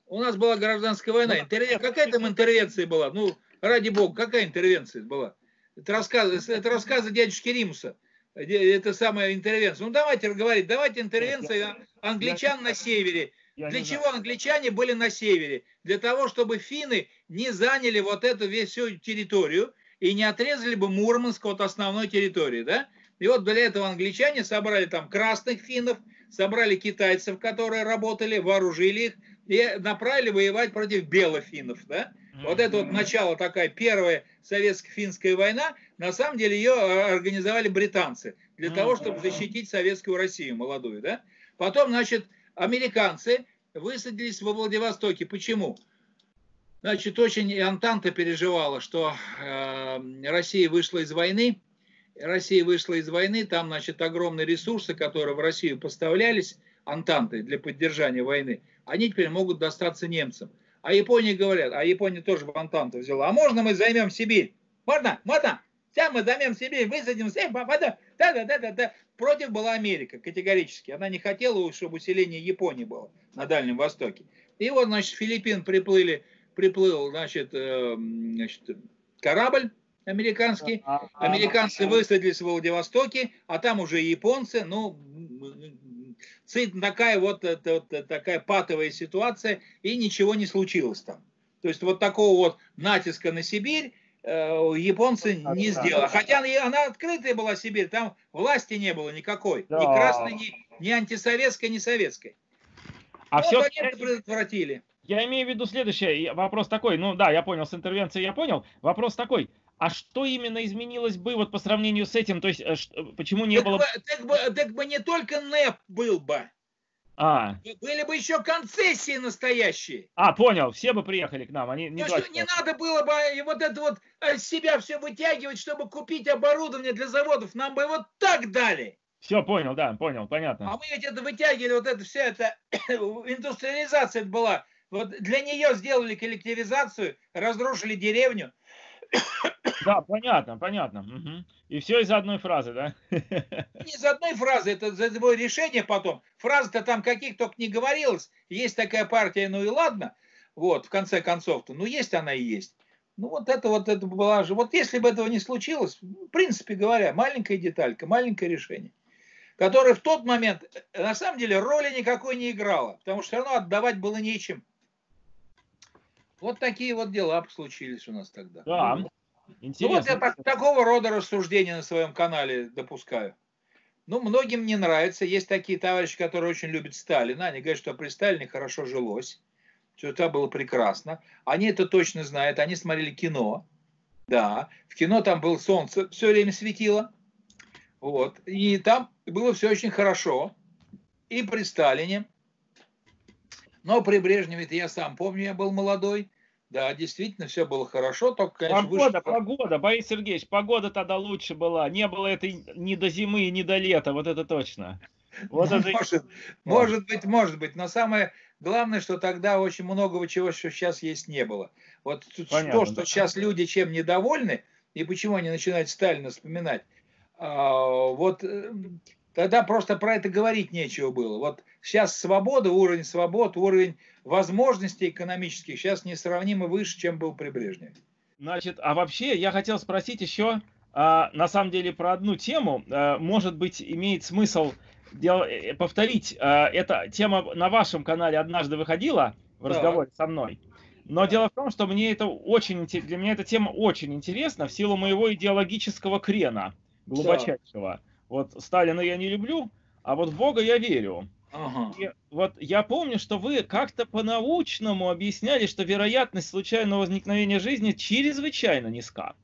У нас была гражданская война. Какая там интервенция была? Ну, ради бога, какая интервенция была? Это рассказы дядюшки Римуса. Это самая интервенция. Ну, давайте говорить, давайте интервенция англичан на севере. Для чего англичане были на севере? Для того, чтобы финны не заняли вот эту всю территорию и не отрезали бы Мурманск от основной территории, да? И вот для этого англичане собрали там красных финнов, собрали китайцев, которые работали, вооружили их и направили воевать против белых финнов, да? Вот это вот начало, такая первая советско-финская война, на самом деле ее организовали британцы для того, чтобы защитить советскую Россию молодую, да? Потом, значит, американцы высадились во Владивостоке. Почему? Значит, очень Антанта переживала, что Россия вышла из войны, там, значит, огромные ресурсы, которые в Россию поставлялись Антантой для поддержания войны, они теперь могут достаться немцам. А Японии говорят, а Япония тоже в Антанту взяла, а можно мы займем Сибирь? Можно? Можно? Сейчас мы займем Сибирь, высадимся, да-да-да-да-да. Против была Америка категорически. Она не хотела, чтобы усиление Японии было на Дальнем Востоке. И вот, значит, Филиппин приплыл, значит, корабль американский. Американцы высадились в Владивостоке, а там уже японцы. Ну, такая такая патовая ситуация, и ничего не случилось там. То есть вот такого вот натиска на Сибирь японцы не сделали. Хотя она открытая была, Сибирь, там власти не было никакой. Да. Ни красной, ни антисоветской, ни советской. А но все предотвратили. Я имею в виду следующее. Вопрос такой, ну да, я понял, с интервенцией я понял. Вопрос такой, а что именно изменилось бы вот по сравнению с этим? То есть почему не было... Так бы не только НЭП был бы. Были бы еще концессии настоящие. Понял, все бы приехали к нам. Они не, что, не надо было бы вот это вот себя все вытягивать, чтобы купить оборудование для заводов. Нам бы вот так дали. Все, понял, да, понял, понятно. А мы ведь это вытягивали, вот это вся эта индустриализация была. Вот для нее сделали коллективизацию, разрушили деревню. Да, понятно, понятно. Угу. И все из одной фразы, да? Не из одной фразы, это за его решение потом. Фраза-то там каких только не говорилось. Есть такая партия, ну и ладно. Вот, в конце концов-то. Ну, есть она и есть. Ну, вот это была же... Вот если бы этого не случилось, в принципе говоря, маленькая деталька, маленькое решение, которое в тот момент, на самом деле, роли никакой не играло, потому что все равно отдавать было нечем. Вот такие вот дела случились у нас тогда. Да. Ну, вот я такого рода рассуждения на своем канале допускаю. Ну, многим не нравится. Есть такие товарищи, которые очень любят Сталина. Они говорят, что при Сталине хорошо жилось, что это было прекрасно. Они это точно знают. Они смотрели кино. Да, в кино там было солнце, все время светило. Вот. И там было все очень хорошо. И при Сталине. Но при Брежневе, я сам помню, я был молодой. Да, действительно, все было хорошо, только, конечно, Погода, Борис Сергеевич, погода тогда лучше была. Не было этой ни до зимы, ни до лета, вот это точно. Вот это... Может быть. Но самое главное, что тогда очень многого чего, что сейчас есть, не было. Вот понятно, то, что сейчас люди чем недовольны, и почему они начинают Сталина вспоминать, вот... Тогда просто про это говорить нечего было. Вот сейчас свобода, уровень свобод, уровень возможностей экономических сейчас несравнимо выше, чем был при Брежневе. Значит, а вообще я хотел спросить еще, на самом деле, про одну тему. Может быть, имеет смысл повторить. Эта тема на вашем канале однажды выходила в разговоре со мной. Но дело в том, что для меня эта тема очень интересна в силу моего идеологического крена глубочайшего. Вот Сталина я не люблю, а вот в Бога я верю. Ага. И вот я помню, что вы как-то по-научному объясняли, что вероятность случайного возникновения жизни чрезвычайно низка.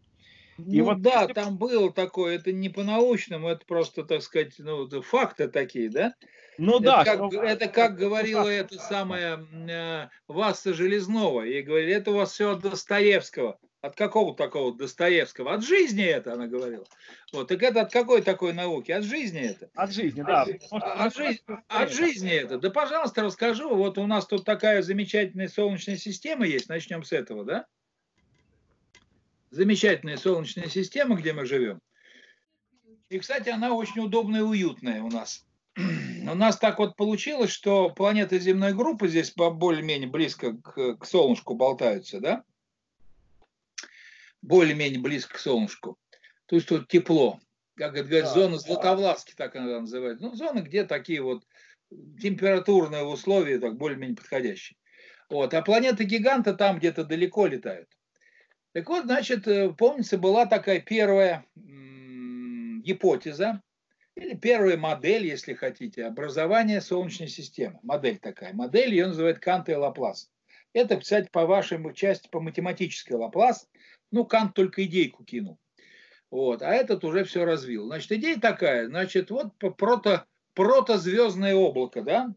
И ну, вот да, если... там было такое, это не по-научному, это просто, так сказать, ну, факты такие, да? Ну это да. Как, что... Это как говорила эта самая Васса Железнова, ей говорили, это у вас все от Достоевского. От какого такого Достоевского? От жизни это, она говорила. Вот, так это от какой такой науки? От жизни это. От жизни, да. От жизни это. Да, пожалуйста, расскажу. Вот у нас тут такая замечательная солнечная система есть. Начнем с этого, да? Замечательная солнечная система, где мы живем. И, кстати, она очень удобная и уютная у нас. У нас так вот получилось, что планеты земной группы здесь более-менее близко к солнышку болтаются, да? Более-менее близко к солнышку. То есть тут тепло. Как это говорят, да, зона Златовласки, так она называется. Ну, зона, где такие вот температурные условия, так более-менее подходящие. Вот. А планеты-гиганты там где-то далеко летают. Так вот, значит, помнится, была такая первая гипотеза, или первая модель, если хотите, образования Солнечной системы. Модель такая. Модель, ее называют Канта и Лаплас. Это, кстати, по вашей части, по математической Лаплас. Ну, Кант только идейку кинул. Вот, а этот уже все развил. Значит, идея такая. Значит, вот протозвездное облако, да?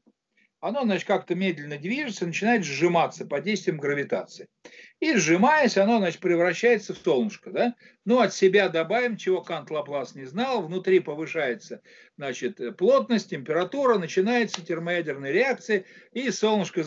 Оно, значит, как-то медленно движется, начинает сжиматься под действием гравитации. И сжимаясь, оно, значит, превращается в солнышко, да? Ну, от себя добавим, чего Кант-Лаплас не знал. Внутри повышается, значит, плотность, температура, начинается термоядерная реакция, и солнышко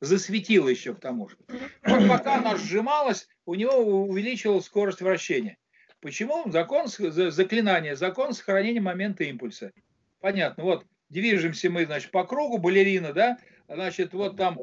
засветило еще к тому же. Но пока оно сжималось, у него увеличилась скорость вращения. Почему? Закон, заклинание, закон сохранения момента импульса. Понятно, вот. Движемся мы, значит, по кругу, балерина, да, значит, вот там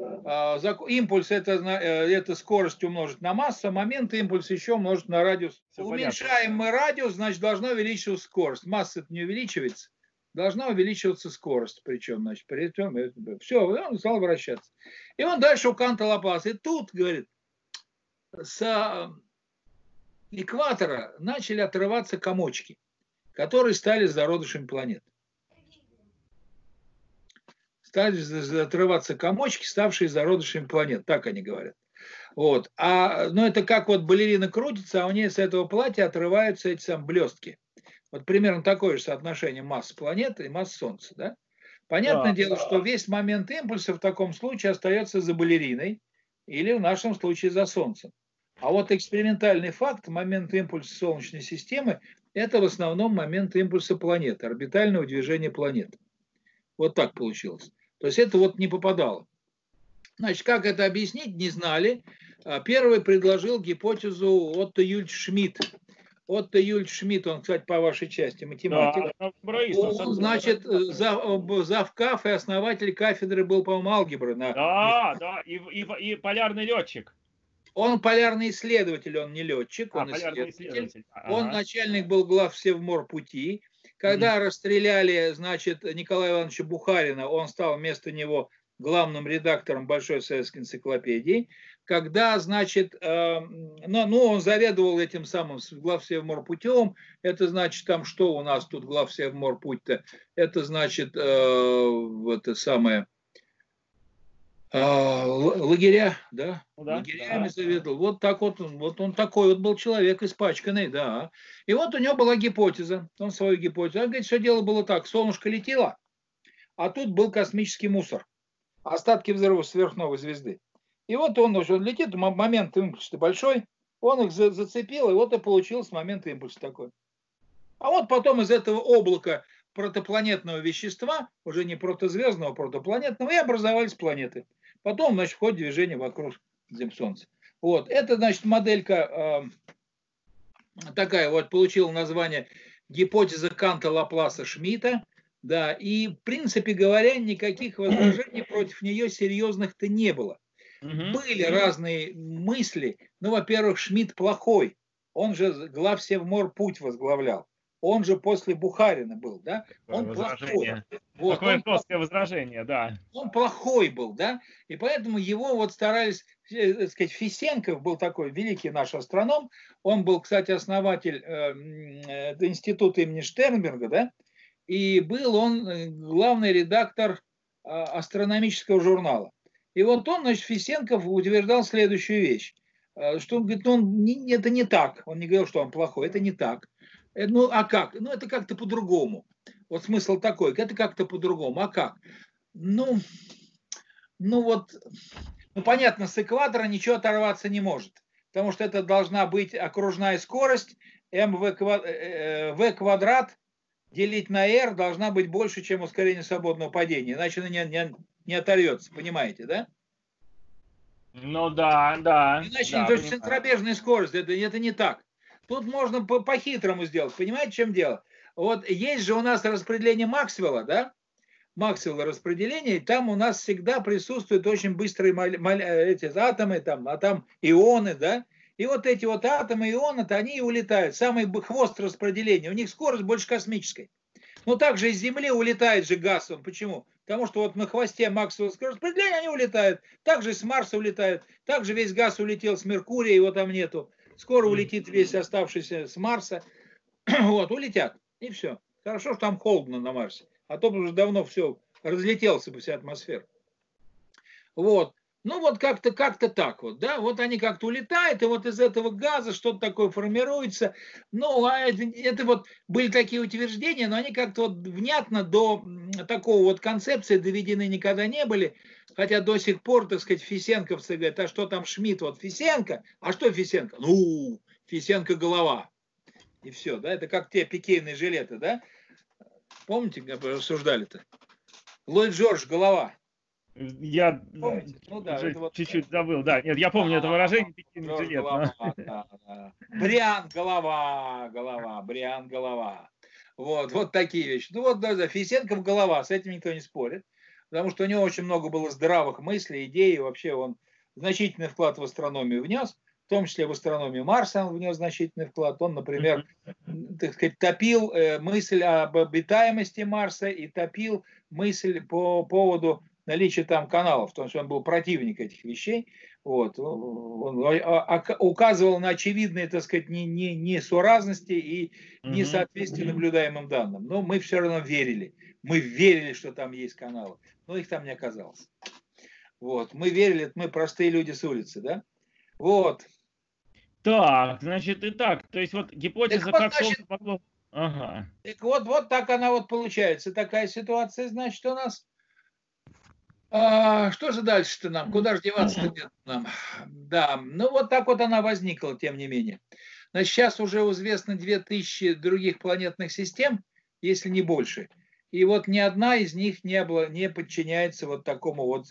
импульс, это скорость умножить на массу, момент импульса еще умножить на радиус. Все уменьшаем понятно. Мы радиус, значит, должна увеличиваться скорость. Масса не увеличивается, должна увеличиваться скорость, причем, значит, при этом, все, он стал вращаться. И он дальше у Канта Лаплас. И тут, говорит, с экватора начали отрываться комочки, которые стали зародышем планет. Стали отрываться комочки, ставшие зародышами планет. Так они говорят. Вот. Но это как вот балерина крутится, а у нее с этого платья отрываются эти самые блестки. Вот примерно такое же соотношение масс планет и масс Солнца. Да? Понятное дело, что весь момент импульса в таком случае остается за балериной или в нашем случае за Солнцем. А вот экспериментальный факт, момент импульса Солнечной системы, это в основном момент импульса планеты, орбитального движения планеты. Вот так получилось. То есть это вот не попадало. Значит, как это объяснить, не знали. Первый предложил гипотезу Отто Юльч Шмидт. Отто Юльч Шмидт, он, кстати, по вашей части математик. Да, он, значит, завкаф и основатель кафедры был, по-моему, алгебры. Да, да, и полярный летчик. Он полярный исследователь, он не летчик, он исследователь. Ага. Он начальник был глав Севморпути. Когда расстреляли, значит, Николая Ивановича Бухарина, он стал вместо него главным редактором Большой советской энциклопедии. Когда, значит, он заведовал этим самым главсевморпутем, это значит, там что у нас тут главсевморпуть-то? Это значит, это самое... лагеря, да? Ну, да, лагерями заведовал. Вот так вот он такой вот был человек, испачканный, да. И вот у него была гипотеза, он свою гипотезу. Он говорит, все дело было так, солнышко летело, а тут был космический мусор, остатки взрыва сверхновой звезды. И вот он летит, момент импульса большой, он их зацепил, и вот и получился момент импульса такой. А вот потом из этого облака протопланетного вещества, уже не протозвездного, а протопланетного, и образовались планеты. Потом, значит, в ходе движения вокруг Солнца. Вот. Это, значит, моделька такая вот получила название гипотеза Канта, Лапласа, Шмидта. Да, и, в принципе говоря, никаких возражений против нее серьезных-то не было. Были разные мысли. Ну, во-первых, Шмидт плохой. Он же главсевморпуть возглавлял. Он же после Бухарина был, да? Он плохой. Вот, такое жесткое возражение, да. Он плохой был, да? И поэтому его вот старались, так сказать, Фисенков был такой великий наш астроном. Он был, кстати, основатель института имени Штернберга, да? И был он главный редактор астрономического журнала. И вот он, значит, Фисенков утверждал следующую вещь. что он говорит, это не так. Он не говорил, что он плохой, это не так. Ну, а как? Ну, это как-то по-другому. Вот смысл такой, это как-то по-другому. А как? Ну, понятно, с экватора ничего оторваться не может, потому что это должна быть окружная скорость, v квадрат делить на r должна быть больше, чем ускорение свободного падения, иначе она не оторвется, понимаете, да? Ну да, да. Иначе, да, то есть центробежная скорость, это не так. Тут можно по-хитрому сделать, понимаете, в чем дело? Вот есть же у нас распределение Максвелла, да? Максвелла распределение, и там у нас всегда присутствуют очень быстрые эти атомы, там ионы, да? И вот эти вот атомы, ионы, они и улетают. Самый хвост распределения, у них скорость больше космической. Но также из Земли улетает же газ. Почему? Потому что вот на хвосте Максвеллского распределения они улетают. Также с Марса улетают. Также весь газ улетел с Меркурия, его там нету. Скоро улетит весь оставшийся с Марса. Вот, улетят. И все. Хорошо, что там холодно на Марсе. А то уже давно все разлетелся бы вся атмосфера. Вот. Ну вот как-то так вот, да, вот они как-то улетают, и вот из этого газа что-то такое формируется. Ну, а это вот были такие утверждения, но они как-то вот внятно до такого вот концепции доведены никогда не были. Хотя до сих пор, так сказать, фисенковцы говорят, а что там Шмидт, вот Фисенко, а что Фисенко? Ну, Фисенко голова. И все, да, это как те пикейные жилеты, да? Помните, как рассуждали-то? Ллойд Джордж голова. Я чуть-чуть забыл, да. Нет, я помню это выражение. Бриан, голова, Бриан, голова. Вот такие вещи. Ну вот, да, Фисенков голова, с этим никто не спорит, потому что у него очень много было здравых мыслей, идей, вообще он значительный вклад в астрономию внес, в том числе в астрономию Марса он внес значительный вклад. Он, например, так сказать, топил мысль об обитаемости Марса и топил мысль по поводу наличие там каналов, потому что он был противник этих вещей, вот. Он указывал на очевидные, так сказать, несуразности и несоответствие наблюдаемым данным. Но мы все равно верили. Мы верили, что там есть каналы, но их там не оказалось. Вот. Мы верили, мы простые люди с улицы, да? Вот. Так, значит, и так. То есть вот гипотеза, так, как Солнце могло... Ага. Так вот так она вот получается. Такая ситуация, значит, у нас... Что же дальше-то нам? Куда же деваться-то нам? Да, ну вот так вот она возникла, тем не менее. Значит, сейчас уже известно 2000 других планетных систем, если не больше. И вот ни одна из них не подчиняется вот такому вот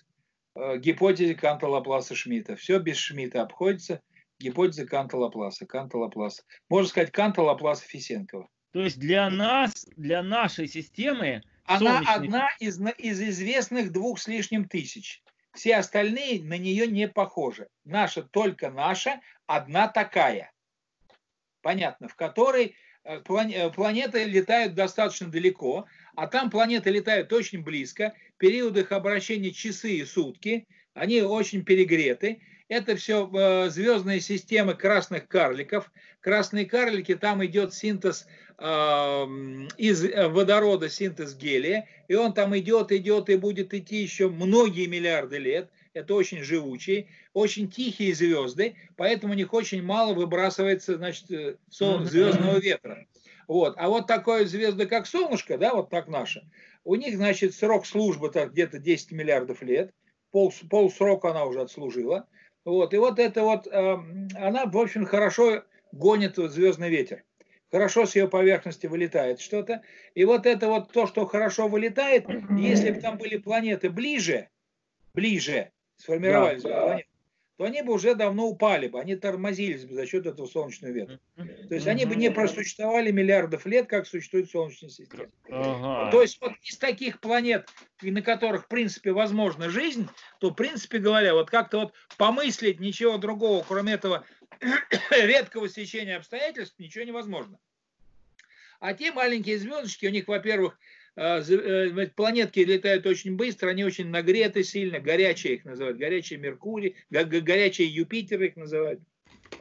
гипотезе Канта-Лапласа-Шмидта. Все без Шмидта обходится. Гипотеза Канта-Лапласа. Можно сказать, Канта-Лапласа-Фисенкова. То есть для нас, для нашей системы, она одна из известных 2 с лишним тысяч. Все остальные на нее не похожи. Наша, только наша, одна такая. Понятно, в которой планеты летают достаточно далеко, а там планеты летают очень близко, период их обращения часы и сутки, они очень перегреты. Это все звездные системы красных карликов. Красные карлики, там идет синтез из водорода, синтез гелия. И он там идет и будет идти еще многие миллиарды лет. Это очень живучие, очень тихие звезды, поэтому у них очень мало выбрасывается, значит, звездного ветра. Вот. А вот такая звезда, как Солнышко, да, вот так наша, у них, значит, срок службы где-то 10 миллиардов лет. Пол срока она уже отслужила. Вот. И вот это вот, она, в общем, хорошо гонит звездный ветер. Хорошо с ее поверхности вылетает что-то. И вот это вот то, что хорошо вылетает, если бы там были планеты ближе, сформировались бы планеты, то они бы уже давно упали бы, они тормозились бы за счет этого солнечного ветра. То есть они бы не просуществовали миллиардов лет, как существует Солнечная система. Ага. То есть вот из таких планет, на которых, в принципе, возможна жизнь, то, в принципе говоря, вот как-то вот помыслить ничего другого, кроме этого редкого стечения обстоятельств, ничего невозможно. А те маленькие звездочки, у них, во-первых, планетки летают очень быстро, они очень нагреты сильно, горячие их называют, горячие Меркурий, горячие Юпитер их называют.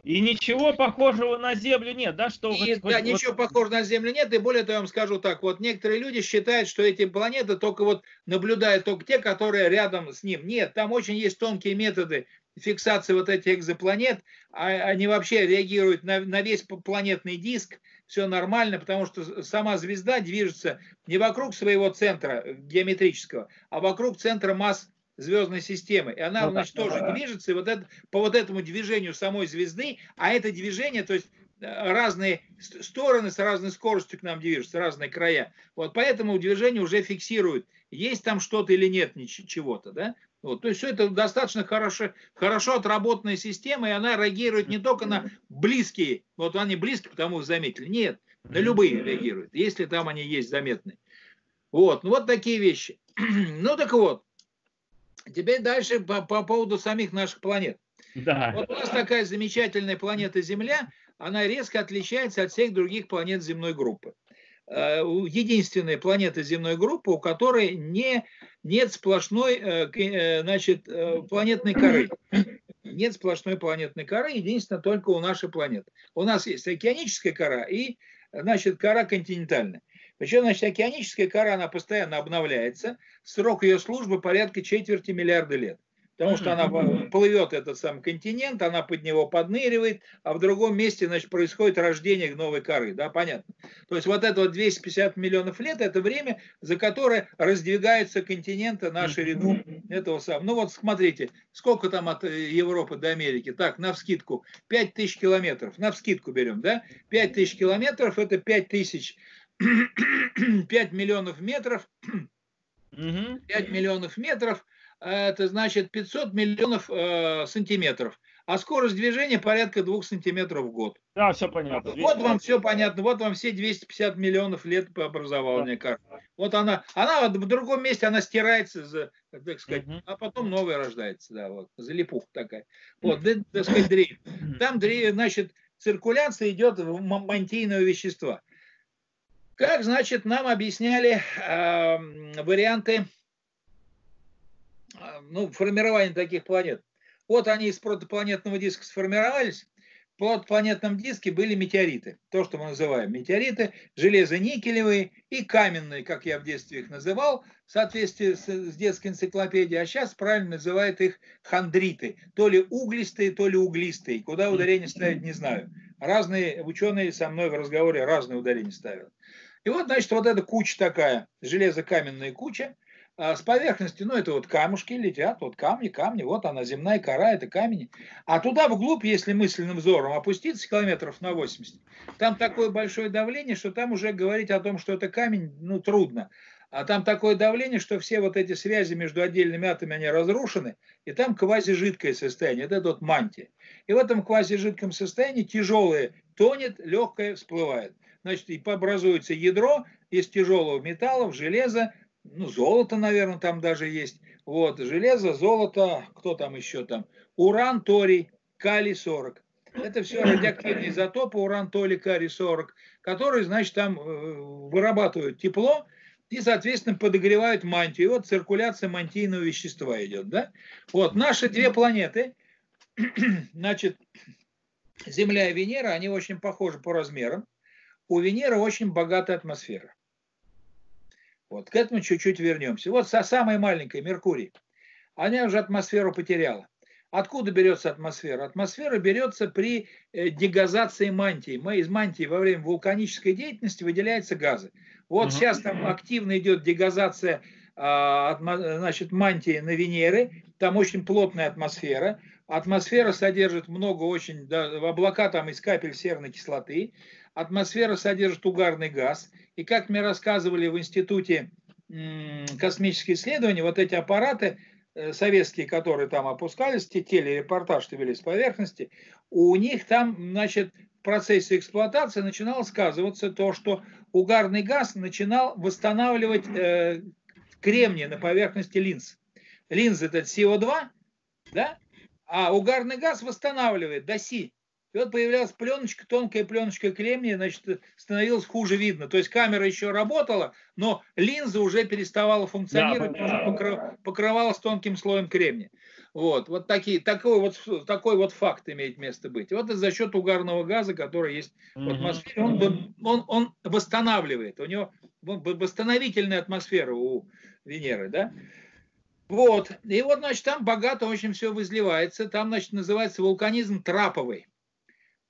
И ничего похожего на Землю нет, да? Что и, да, ничего похожего на Землю нет, и более того, я вам скажу так, вот некоторые люди считают, что эти планеты только вот наблюдают только те, которые рядом с ним. Нет, там очень есть тонкие методы фиксации вот этих экзопланет, они вообще реагируют на весь планетный диск, все нормально, потому что сама звезда движется не вокруг своего центра геометрического, а вокруг центра масс звездной системы. И она, ну, значит, да, тоже да, движется, и вот это, по вот этому движению самой звезды, а это движение, то есть разные стороны с разной скоростью к нам движутся, разные края. Вот поэтому движение уже фиксирует, есть там что-то или нет чего-то, да? Вот, то есть все это достаточно хорошо отработанная система, и она реагирует не только на близкие, вот они близкие, потому вы заметили, нет, на любые реагирует, если там они есть заметны. Вот, ну вот такие вещи. Ну так вот, теперь дальше по поводу самих наших планет. Да. Вот у нас такая замечательная планета Земля, она резко отличается от всех других планет земной группы. Единственная планета земной группы, у которой нет сплошной, значит, планетной коры. Нет сплошной планетной коры, единственное только у нашей планеты. У нас есть океаническая кора и, значит, кора континентальная. Причем, значит, океаническая кора, она постоянно обновляется. Срок ее службы порядка 4 миллиарда лет. Потому что она плывет этот сам континент, она под него подныривает, а в другом месте, значит, происходит рождение новой коры, да, понятно. То есть вот это вот 250 миллионов лет, это время, за которое раздвигаются континенты нашей ряду этого самого. Ну вот смотрите, сколько там от Европы до Америки, так, навскидку, 5000 километров, навскидку берем, да, 5000 километров, это 5 миллионов метров, 5 миллионов метров, это значит 500 миллионов сантиметров. А скорость движения порядка 2 сантиметров в год. Да, все понятно. Вот вам все понятно. Вот вам все 250 миллионов лет по образованию карты. Вот она в другом месте, она стирается, так сказать, а потом новая рождается. Да, вот, залипуха такая. Вот, так сказать, дрейф. Там, значит, циркуляция идет мантийного вещества. Как, значит, нам объясняли варианты, ну, формирование таких планет. Вот они из протопланетного диска сформировались. В протопланетном диске были метеориты. То, что мы называем метеориты, железоникелевые и каменные, как я в детстве их называл, в соответствии с детской энциклопедией. А сейчас правильно называют их хондриты. То ли углистые, то ли углистые. Куда ударение ставить, не знаю. Разные ученые со мной в разговоре разные ударения ставят. И вот, значит, вот эта куча такая, железокаменная куча, с поверхности, ну, это вот камушки летят, вот камни, вот она, земная кора, это камень. А туда вглубь, если мысленным взором опуститься километров на 80, там такое большое давление, что там уже говорить о том, что это камень, ну, трудно. А там такое давление, что все вот эти связи между отдельными атомами, они разрушены, и там квазижидкое состояние, это вот мантия. И в этом квазижидком состоянии тяжелое тонет, легкое всплывает. Значит, и образуется ядро из тяжелого металла, железа, ну, золото, наверное, там даже есть. Вот, железо, золото, кто там еще там? Уран, торий, калий-40. Это все радиоактивные изотопы, уран, торий, калий-40, которые, значит, там вырабатывают тепло и, соответственно, подогревают мантию. И вот циркуляция мантийного вещества идет, да? Вот, наши две планеты, значит, Земля и Венера, они очень похожи по размерам. У Венеры очень богатая атмосфера. Вот, к этому чуть-чуть вернемся. Вот самая маленькая, Меркурий. Она уже атмосферу потеряла. Откуда берется атмосфера? Атмосфера берется при дегазации мантии. Из мантии во время вулканической деятельности выделяются газы. Вот сейчас там активно идет дегазация, значит, мантии на Венере. Там очень плотная атмосфера. Атмосфера содержит много очень, да, облака там из капель серной кислоты. Атмосфера содержит угарный газ. И как мне рассказывали в Институте космических исследований, вот эти аппараты советские, которые там опускались, те телерепортаж, что вели с поверхности, у них там, значит, в процессе эксплуатации начинало сказываться то, что угарный газ начинал восстанавливать кремний на поверхности линз. Линзы это СО2, да? А угарный газ восстанавливает до Си. И вот появлялась пленочка, тонкая пленочка кремния, значит, становилось хуже видно. То есть камера еще работала, но линза уже переставала функционировать, потому что покрывалась тонким слоем кремния. Вот, вот такой вот факт имеет место быть. И вот это за счет угарного газа, который есть в атмосфере, он восстанавливает. У него восстановительная атмосфера у Венеры, да? Вот. И вот, значит, там богато очень все возливается. Там, значит, называется вулканизм траповый.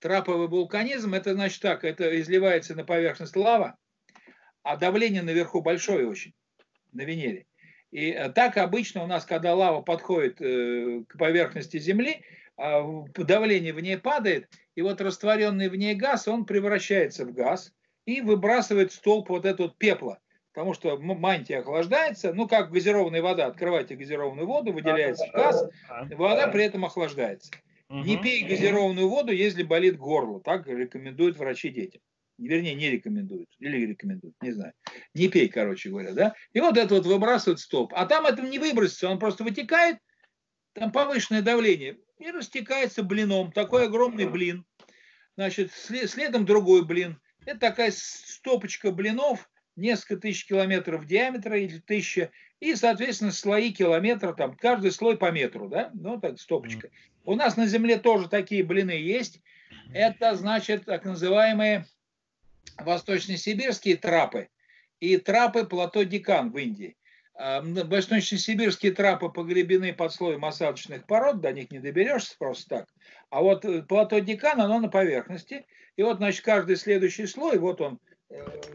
Траповый вулканизм, это, значит, так, это изливается на поверхность лава, а давление наверху большое очень, на Венере. И так обычно у нас, когда лава подходит к поверхности Земли, давление в ней падает, и вот растворенный в ней газ, он превращается в газ и выбрасывает столб вот этого пепла. Потому что мантия охлаждается, ну как газированная вода, открываете газированную воду, выделяется газ, вода при этом охлаждается. Не пей газированную воду, если болит горло, так рекомендуют врачи детям. Вернее, не рекомендуют, или рекомендуют, не знаю. Не пей, короче говоря, да. И вот это вот выбрасывает столб. А там это не выбросится, он просто вытекает, там повышенное давление, и растекается блином. Такой огромный блин. Значит, следом другой блин. Это такая стопочка блинов, несколько тысяч километров диаметра, или 1000, и, соответственно, слои километра, там, каждый слой по метру, да, ну, так, стопочка. У нас на Земле тоже такие блины есть. Это, значит, так называемые восточно-сибирские трапы и трапы плато Декан в Индии. Восточно-сибирские трапы погребены под слоем осадочных пород, до них не доберешься просто так. А вот плато Декан, оно на поверхности, и вот, значит, каждый следующий слой, вот он,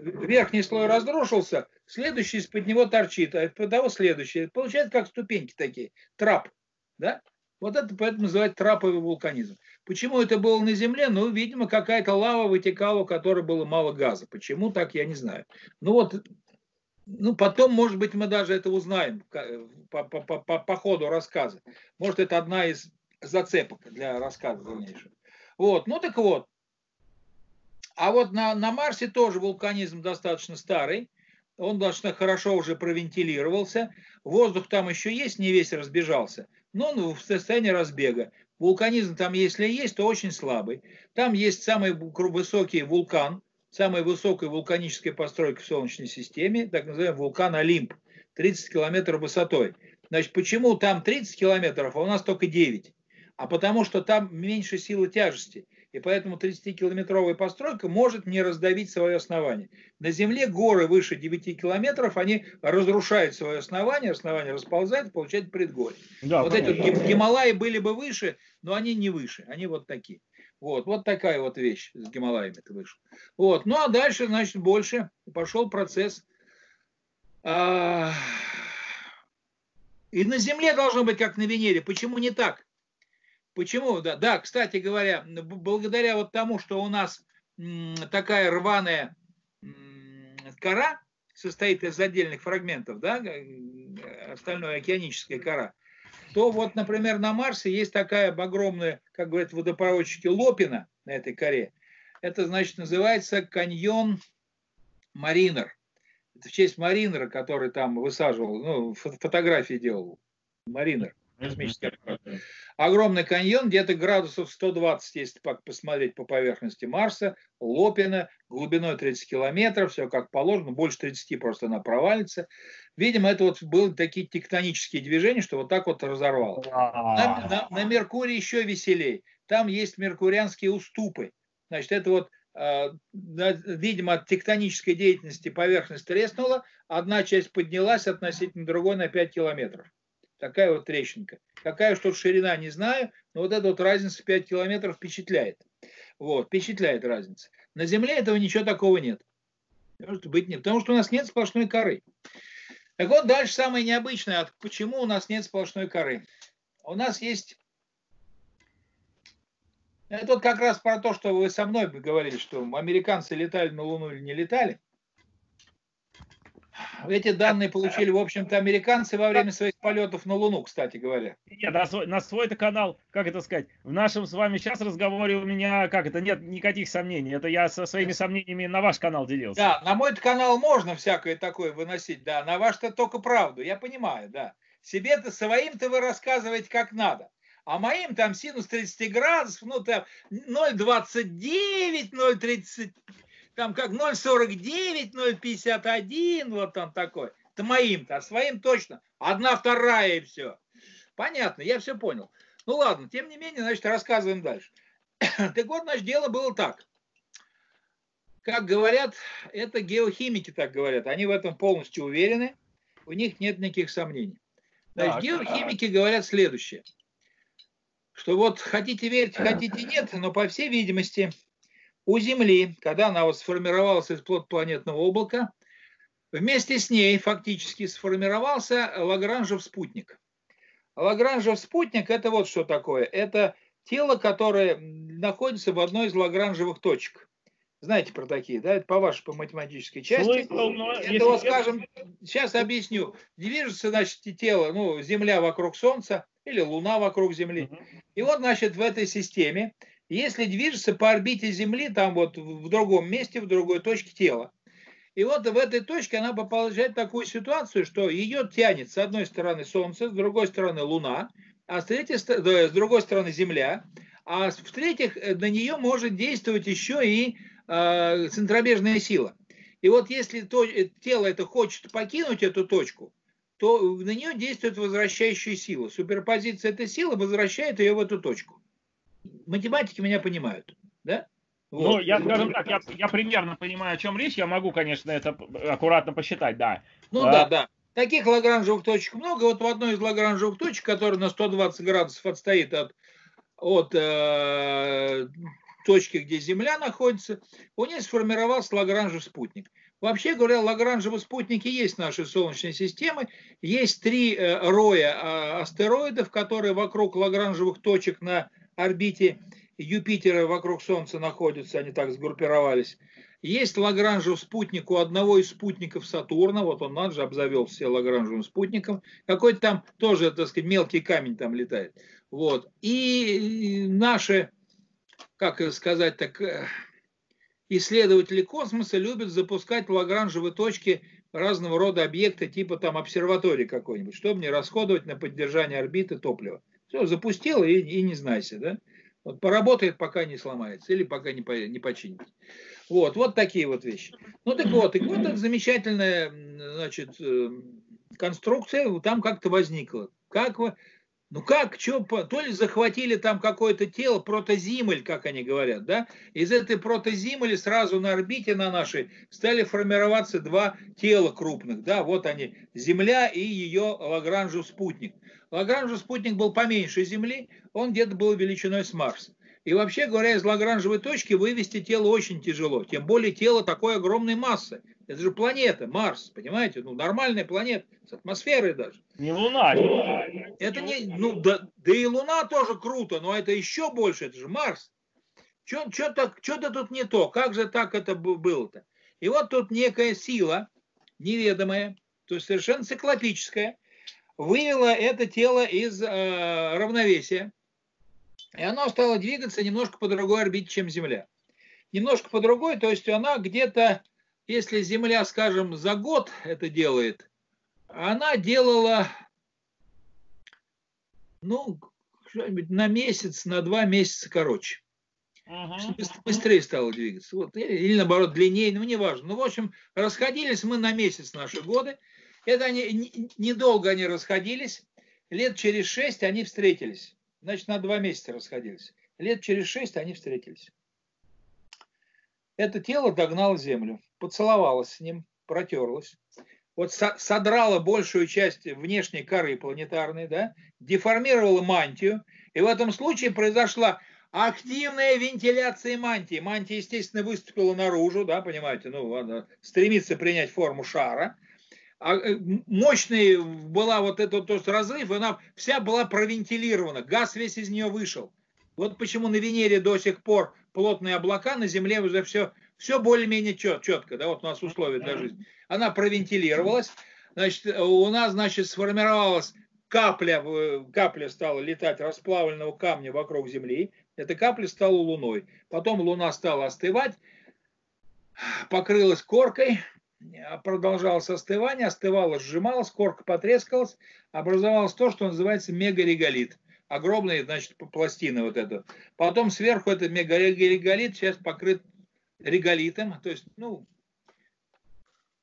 верхний слой разрушился, следующий из-под него торчит, а из-под того следующий. Получается, как ступеньки такие, трап, да? Вот это поэтому называют траповый вулканизм. Почему это было на Земле? Ну, видимо, какая-то лава вытекала, у которой было мало газа. Почему так, я не знаю. Ну вот, ну потом, может быть, мы даже это узнаем по ходу рассказа. Может, это одна из зацепок для рассказа дальнейшего. Вот, ну так вот. А вот на Марсе тоже вулканизм достаточно старый. Он достаточно хорошо уже провентилировался. Воздух там еще есть, не весь разбежался. Но он в состоянии разбега. Вулканизм там, если есть, то очень слабый. Там есть самый высокий вулкан, самая высокая вулканическая постройка в Солнечной системе, так называемый вулкан Олимп, 30 километров высотой. Значит, почему там 30 километров, а у нас только 9? А потому что там меньше силы тяжести. И поэтому 30-километровая постройка может не раздавить свое основание. На Земле горы выше 9 километров, они разрушают свое основание, основание расползается, получается предгорье. Да, вот конечно. Эти Гималаи были бы выше, но они не выше, они вот такие. Вот такая вот вещь с Гималаями-то вышла. Вот. Ну а дальше, значит, больше пошел процесс. И на Земле должно быть как на Венере. Почему не так? Почему? Да, кстати говоря, благодаря вот тому, что у нас такая рваная кора, состоит из отдельных фрагментов, да, остальное океаническая кора, то вот, например, на Марсе есть такая огромная, как говорят водопроводчики, лопина на этой коре. Это, значит, называется каньон Маринер. Это в честь Маринера, который там высаживал, ну, фотографии делал. Маринер. Космический аппарат. Огромный каньон, где-то градусов 120, если посмотреть по поверхности Марса, лопина, глубиной 30 километров, все как положено, больше 30 просто она провалится. Видимо, это вот были такие тектонические движения, что вот так вот разорвало. На Меркурии еще веселее. Там есть меркурианские уступы. Значит, это вот, видимо, от тектонической деятельности поверхность треснула, одна часть поднялась относительно другой на 5 километров. Такая вот трещинка. Какая что ширина, не знаю, но вот эта вот разница в 5 километров впечатляет. Вот, впечатляет разница. На Земле этого ничего такого нет. Может быть, нет. Потому что у нас нет сплошной коры. Так вот, дальше самое необычное. Почему у нас нет сплошной коры? У нас есть... Это вот как раз про то, что вы со мной говорили, что американцы летали на Луну или не летали. Эти данные получили, в общем-то, американцы во время своих полетов на Луну, кстати говоря. Нет, на свой-то канал, как это сказать, в нашем с вами сейчас разговоре у меня, как это, нет никаких сомнений. Это я со своими сомнениями на ваш канал делился. Да, на мой канал можно всякое такое выносить, да, на ваш-то только правду, я понимаю, да. Себе-то, своим-то вы рассказываете как надо. А моим там синус 30 градусов, ну там 0,29, 0,30... Там как 0,49, 0,51, вот там такой. Это моим-то, а своим точно. 1/2 и все. Понятно, я все понял. Ну ладно, тем не менее, значит, рассказываем дальше. Так вот, значит, дело было так. Как говорят, это геохимики так говорят. Они в этом полностью уверены. У них нет никаких сомнений. Значит, геохимики говорят следующее, что вот хотите верьте, хотите нет, но по всей видимости у Земли, когда она вот сформировалась из плотопланетного облака, вместе с ней фактически сформировался Лагранжев спутник. Лагранжев спутник – это вот что такое. Это тело, которое находится в одной из Лагранжевых точек. Знаете про такие, да? Это по вашей, по математической части. Ну, это вот, скажем, сейчас объясню. Движется, значит, тело, ну, Земля вокруг Солнца или Луна вокруг Земли. И вот, значит, в этой системе, если движется по орбите Земли, там вот в другом месте, в другой точке тела. И вот в этой точке она получает такую ситуацию, что ее тянет с одной стороны Солнце, с другой стороны Луна, а с другой стороны Земля. А в-третьих, на нее может действовать еще и центробежная сила. И вот если тело это хочет покинуть эту точку, то на нее действует возвращающая сила. Суперпозиция этой силы возвращает ее в эту точку. Математики меня понимают, да? Вот. Ну, я, скажем так, я примерно понимаю, о чем речь. Я могу, конечно, это аккуратно посчитать, да. Ну да. Таких Лагранжевых точек много. Вот в одной из Лагранжевых точек, которая на 120 градусов отстоит от точки, где Земля находится, у нее сформировался Лагранжев спутник. Вообще говоря, Лагранжевые спутники есть в нашей Солнечной системе. Есть три роя астероидов, которые вокруг Лагранжевых точек на орбите Юпитера вокруг Солнца находятся, они так сгруппировались. Есть Лагранжев спутник у одного из спутников Сатурна, вот он нас же обзавел все Лагранжевым спутником, какой-то там тоже, так сказать, мелкий камень там летает. Вот. И наши, как сказать так, исследователи космоса любят запускать в Лагранжевые точки разного рода объекты, типа там обсерватории какой-нибудь, чтобы не расходовать на поддержание орбиты топлива. Все, запустил и не знайся, да? Вот поработает, пока не сломается или пока не починит. Вот такие вот вещи. Ну так вот, и вот эта замечательная, значит, конструкция там как-то возникла. Как вы, ну как, что, то ли захватили там какое-то тело, протозимель, как они говорят, да? Из этой протозимели сразу на орбите на нашей стали формироваться два тела крупных, да? Вот они, Земля и ее Лагранжев спутник. Лагранжев спутник был поменьше Земли, он где-то был величиной с Марса. И вообще говоря, из Лагранжевой точки вывести тело очень тяжело, тем более тело такой огромной массы. Это же планета, Марс, понимаете? Ну, нормальная планета, с атмосферой даже. Не Луна. Это не, ну, да и Луна тоже круто, но это еще больше, это же Марс. Что-то тут не то, как же так это было-то? И вот тут некая сила, неведомая, то есть совершенно циклопическая, вывела это тело из равновесия, и оно стало двигаться немножко по другой орбите, чем Земля. Немножко по другой, то есть она где-то, если Земля, скажем, за год это делает, она делала, ну, что-нибудь на месяц, на 2 месяца короче. Быстрее стало двигаться. Вот. Или наоборот, длиннее, ну, неважно. Ну, в общем, расходились мы на месяц наши годы. Это они, недолго они расходились, лет через 6 они встретились. Значит, на 2 месяца расходились. Лет через 6 они встретились. Это тело догнало Землю, поцеловалось с ним, протерлось. Вот содрало большую часть внешней коры планетарной, да, деформировало мантию. И в этом случае произошла активная вентиляция мантии. Мантия, естественно, выступила наружу, да, понимаете, ну, она стремится принять форму шара. Мощный была вот этот разрыв, она вся была провентилирована, газ весь из нее вышел. Вот почему на Венере до сих пор плотные облака, на Земле уже все более-менее четко, да, вот у нас условия для жизни. Она провентилировалась, значит, у нас, значит, сформировалась капля стала летать расплавленного камня вокруг Земли, эта капля стала Луной, потом Луна стала остывать, покрылась коркой, продолжалось остывание, остывало, сжималось, корка потрескалась, образовалось то, что называется мегареголит. Огромные, значит, пластины вот это. Потом сверху этот мегареголит сейчас покрыт реголитом, то есть, ну,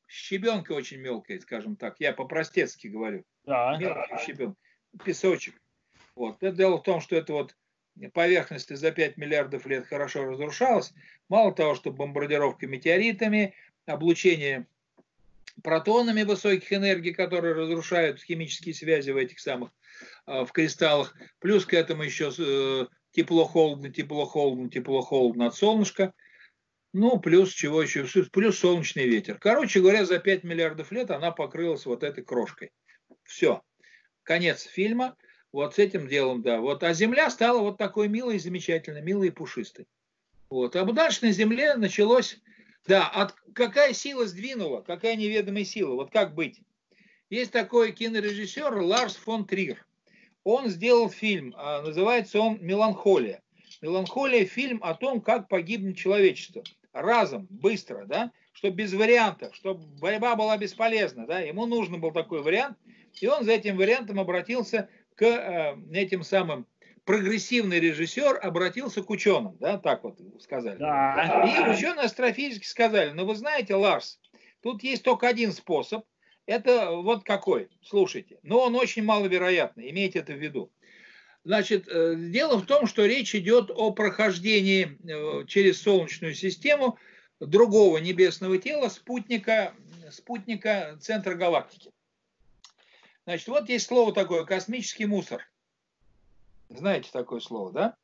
щебенка очень мелкая, скажем так, я по-простецки говорю. Да. Мелкая щебенка, песочек. Вот. Это дело в том, что это вот поверхность за 5 миллиардов лет хорошо разрушалась, мало того, что бомбардировка метеоритами, облучение протонами высоких энергий, которые разрушают химические связи в этих самых в кристаллах. Плюс к этому еще тепло-холодно, тепло-холодно, тепло-холодно от солнышка. Ну, плюс чего еще? Плюс солнечный ветер. Короче говоря, за 5 миллиардов лет она покрылась вот этой крошкой. Все. Конец фильма. Вот с этим делом, да. Вот. А Земля стала вот такой милой и замечательной, милой и пушистой. Вот. А дальше на Земле началось... Да, какая сила сдвинула, какая неведомая сила, вот как быть? Есть такой кинорежиссер Ларс фон Трир. Он сделал фильм, называется он «Меланхолия». «Меланхолия» – фильм о том, как погибнет человечество. Разом, быстро, да, чтобы без вариантов, чтобы борьба была бесполезна, да, ему нужен был такой вариант, и он за этим вариантом обратился к этим самым, прогрессивный режиссер обратился к ученым, да, так вот сказали. Да. И ученые астрофизики сказали, ну вы знаете, Ларс, тут есть только один способ, это вот какой, слушайте, но он очень маловероятный, имейте это в виду. Значит, дело в том, что речь идет о прохождении через Солнечную систему другого небесного тела, спутника центра галактики. Значит, вот есть слово такое, космический мусор. Знаете такое слово, да?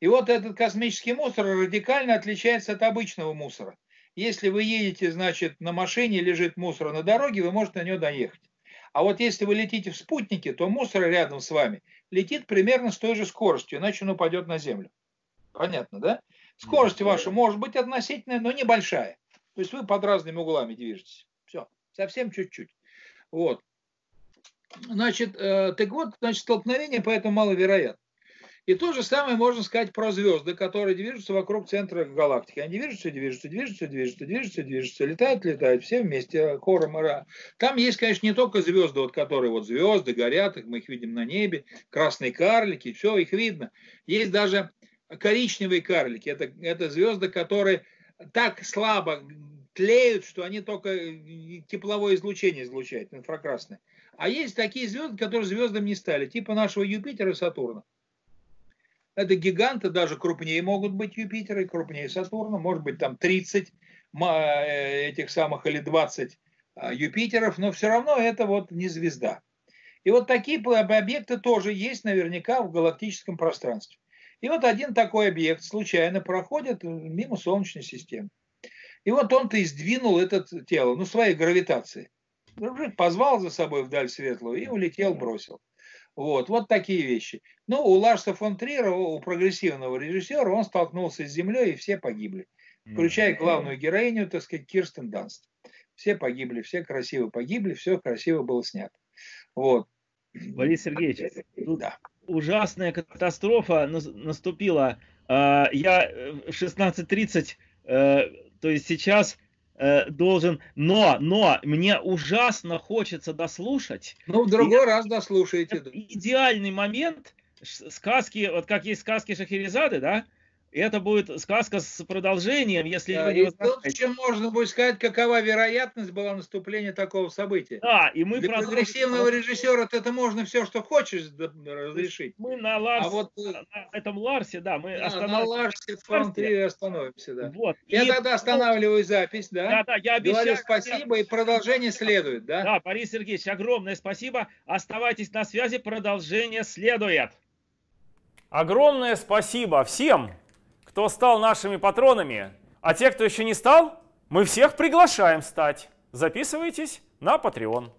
И вот этот космический мусор радикально отличается от обычного мусора. Если вы едете, значит, на машине, лежит мусор на дороге, вы можете на него доехать. А вот если вы летите в спутнике, то мусор рядом с вами летит примерно с той же скоростью, иначе он упадет на Землю. Понятно, да? Скорость ваша может быть относительная, но небольшая. То есть вы под разными углами движетесь. Все, совсем чуть-чуть. Вот. Значит, так вот, столкновение поэтому маловероятно. И то же самое можно сказать про звезды, которые движутся вокруг центра галактики. Они движутся, летают, все вместе, хором. Там есть, конечно, не только звезды, вот, которые вот звезды горят, мы их видим на небе, красные карлики, все, их видно. Есть даже коричневые карлики, это звезды, которые так слабо тлеют, что они только тепловое излучение излучают, инфракрасное. А есть такие звезды, которые звездами не стали, типа нашего Юпитера и Сатурна. Это гиганты, даже крупнее могут быть Юпитера и крупнее Сатурна. Может быть там 30 этих самых или 20 Юпитеров, но все равно это вот не звезда. И вот такие объекты тоже есть наверняка в галактическом пространстве. И вот один такой объект случайно проходит мимо Солнечной системы. И вот он-то и сдвинул это тело, ну, своей гравитацией. Позвал за собой вдаль светлую и улетел, бросил. Вот такие вещи. Ну, у Ларса фон Трира, у прогрессивного режиссера, он столкнулся с Землей, и все погибли. Включая главную героиню, так сказать, Кирстен Данст. Все погибли, все красиво погибли, все красиво было снято. Вот. Борис Сергеевич, да. Ужасная катастрофа наступила. Я в 16:30, то есть сейчас... должен, но мне ужасно хочется дослушать. Ну, в другой раз дослушайте. Идеальный момент сказки, вот как есть сказки Шахерезады, да, это будет сказка с продолжением, если... Да, и тут чем можно будет сказать, какова вероятность была наступления такого события. Да, и мы... Для прогрессивного режиссера это можно все, что хочешь, разрешить. Мы на Ларсе фон Трире остановимся, да. Вот. Я тогда останавливаю запись, да. Да, я обещаю. Говорю спасибо, и продолжение следует, да. Да, Борис Сергеевич, огромное спасибо. Оставайтесь на связи, продолжение следует. Огромное спасибо всем, кто стал нашими патронами, а те, кто еще не стал, мы всех приглашаем стать. Записывайтесь на Patreon.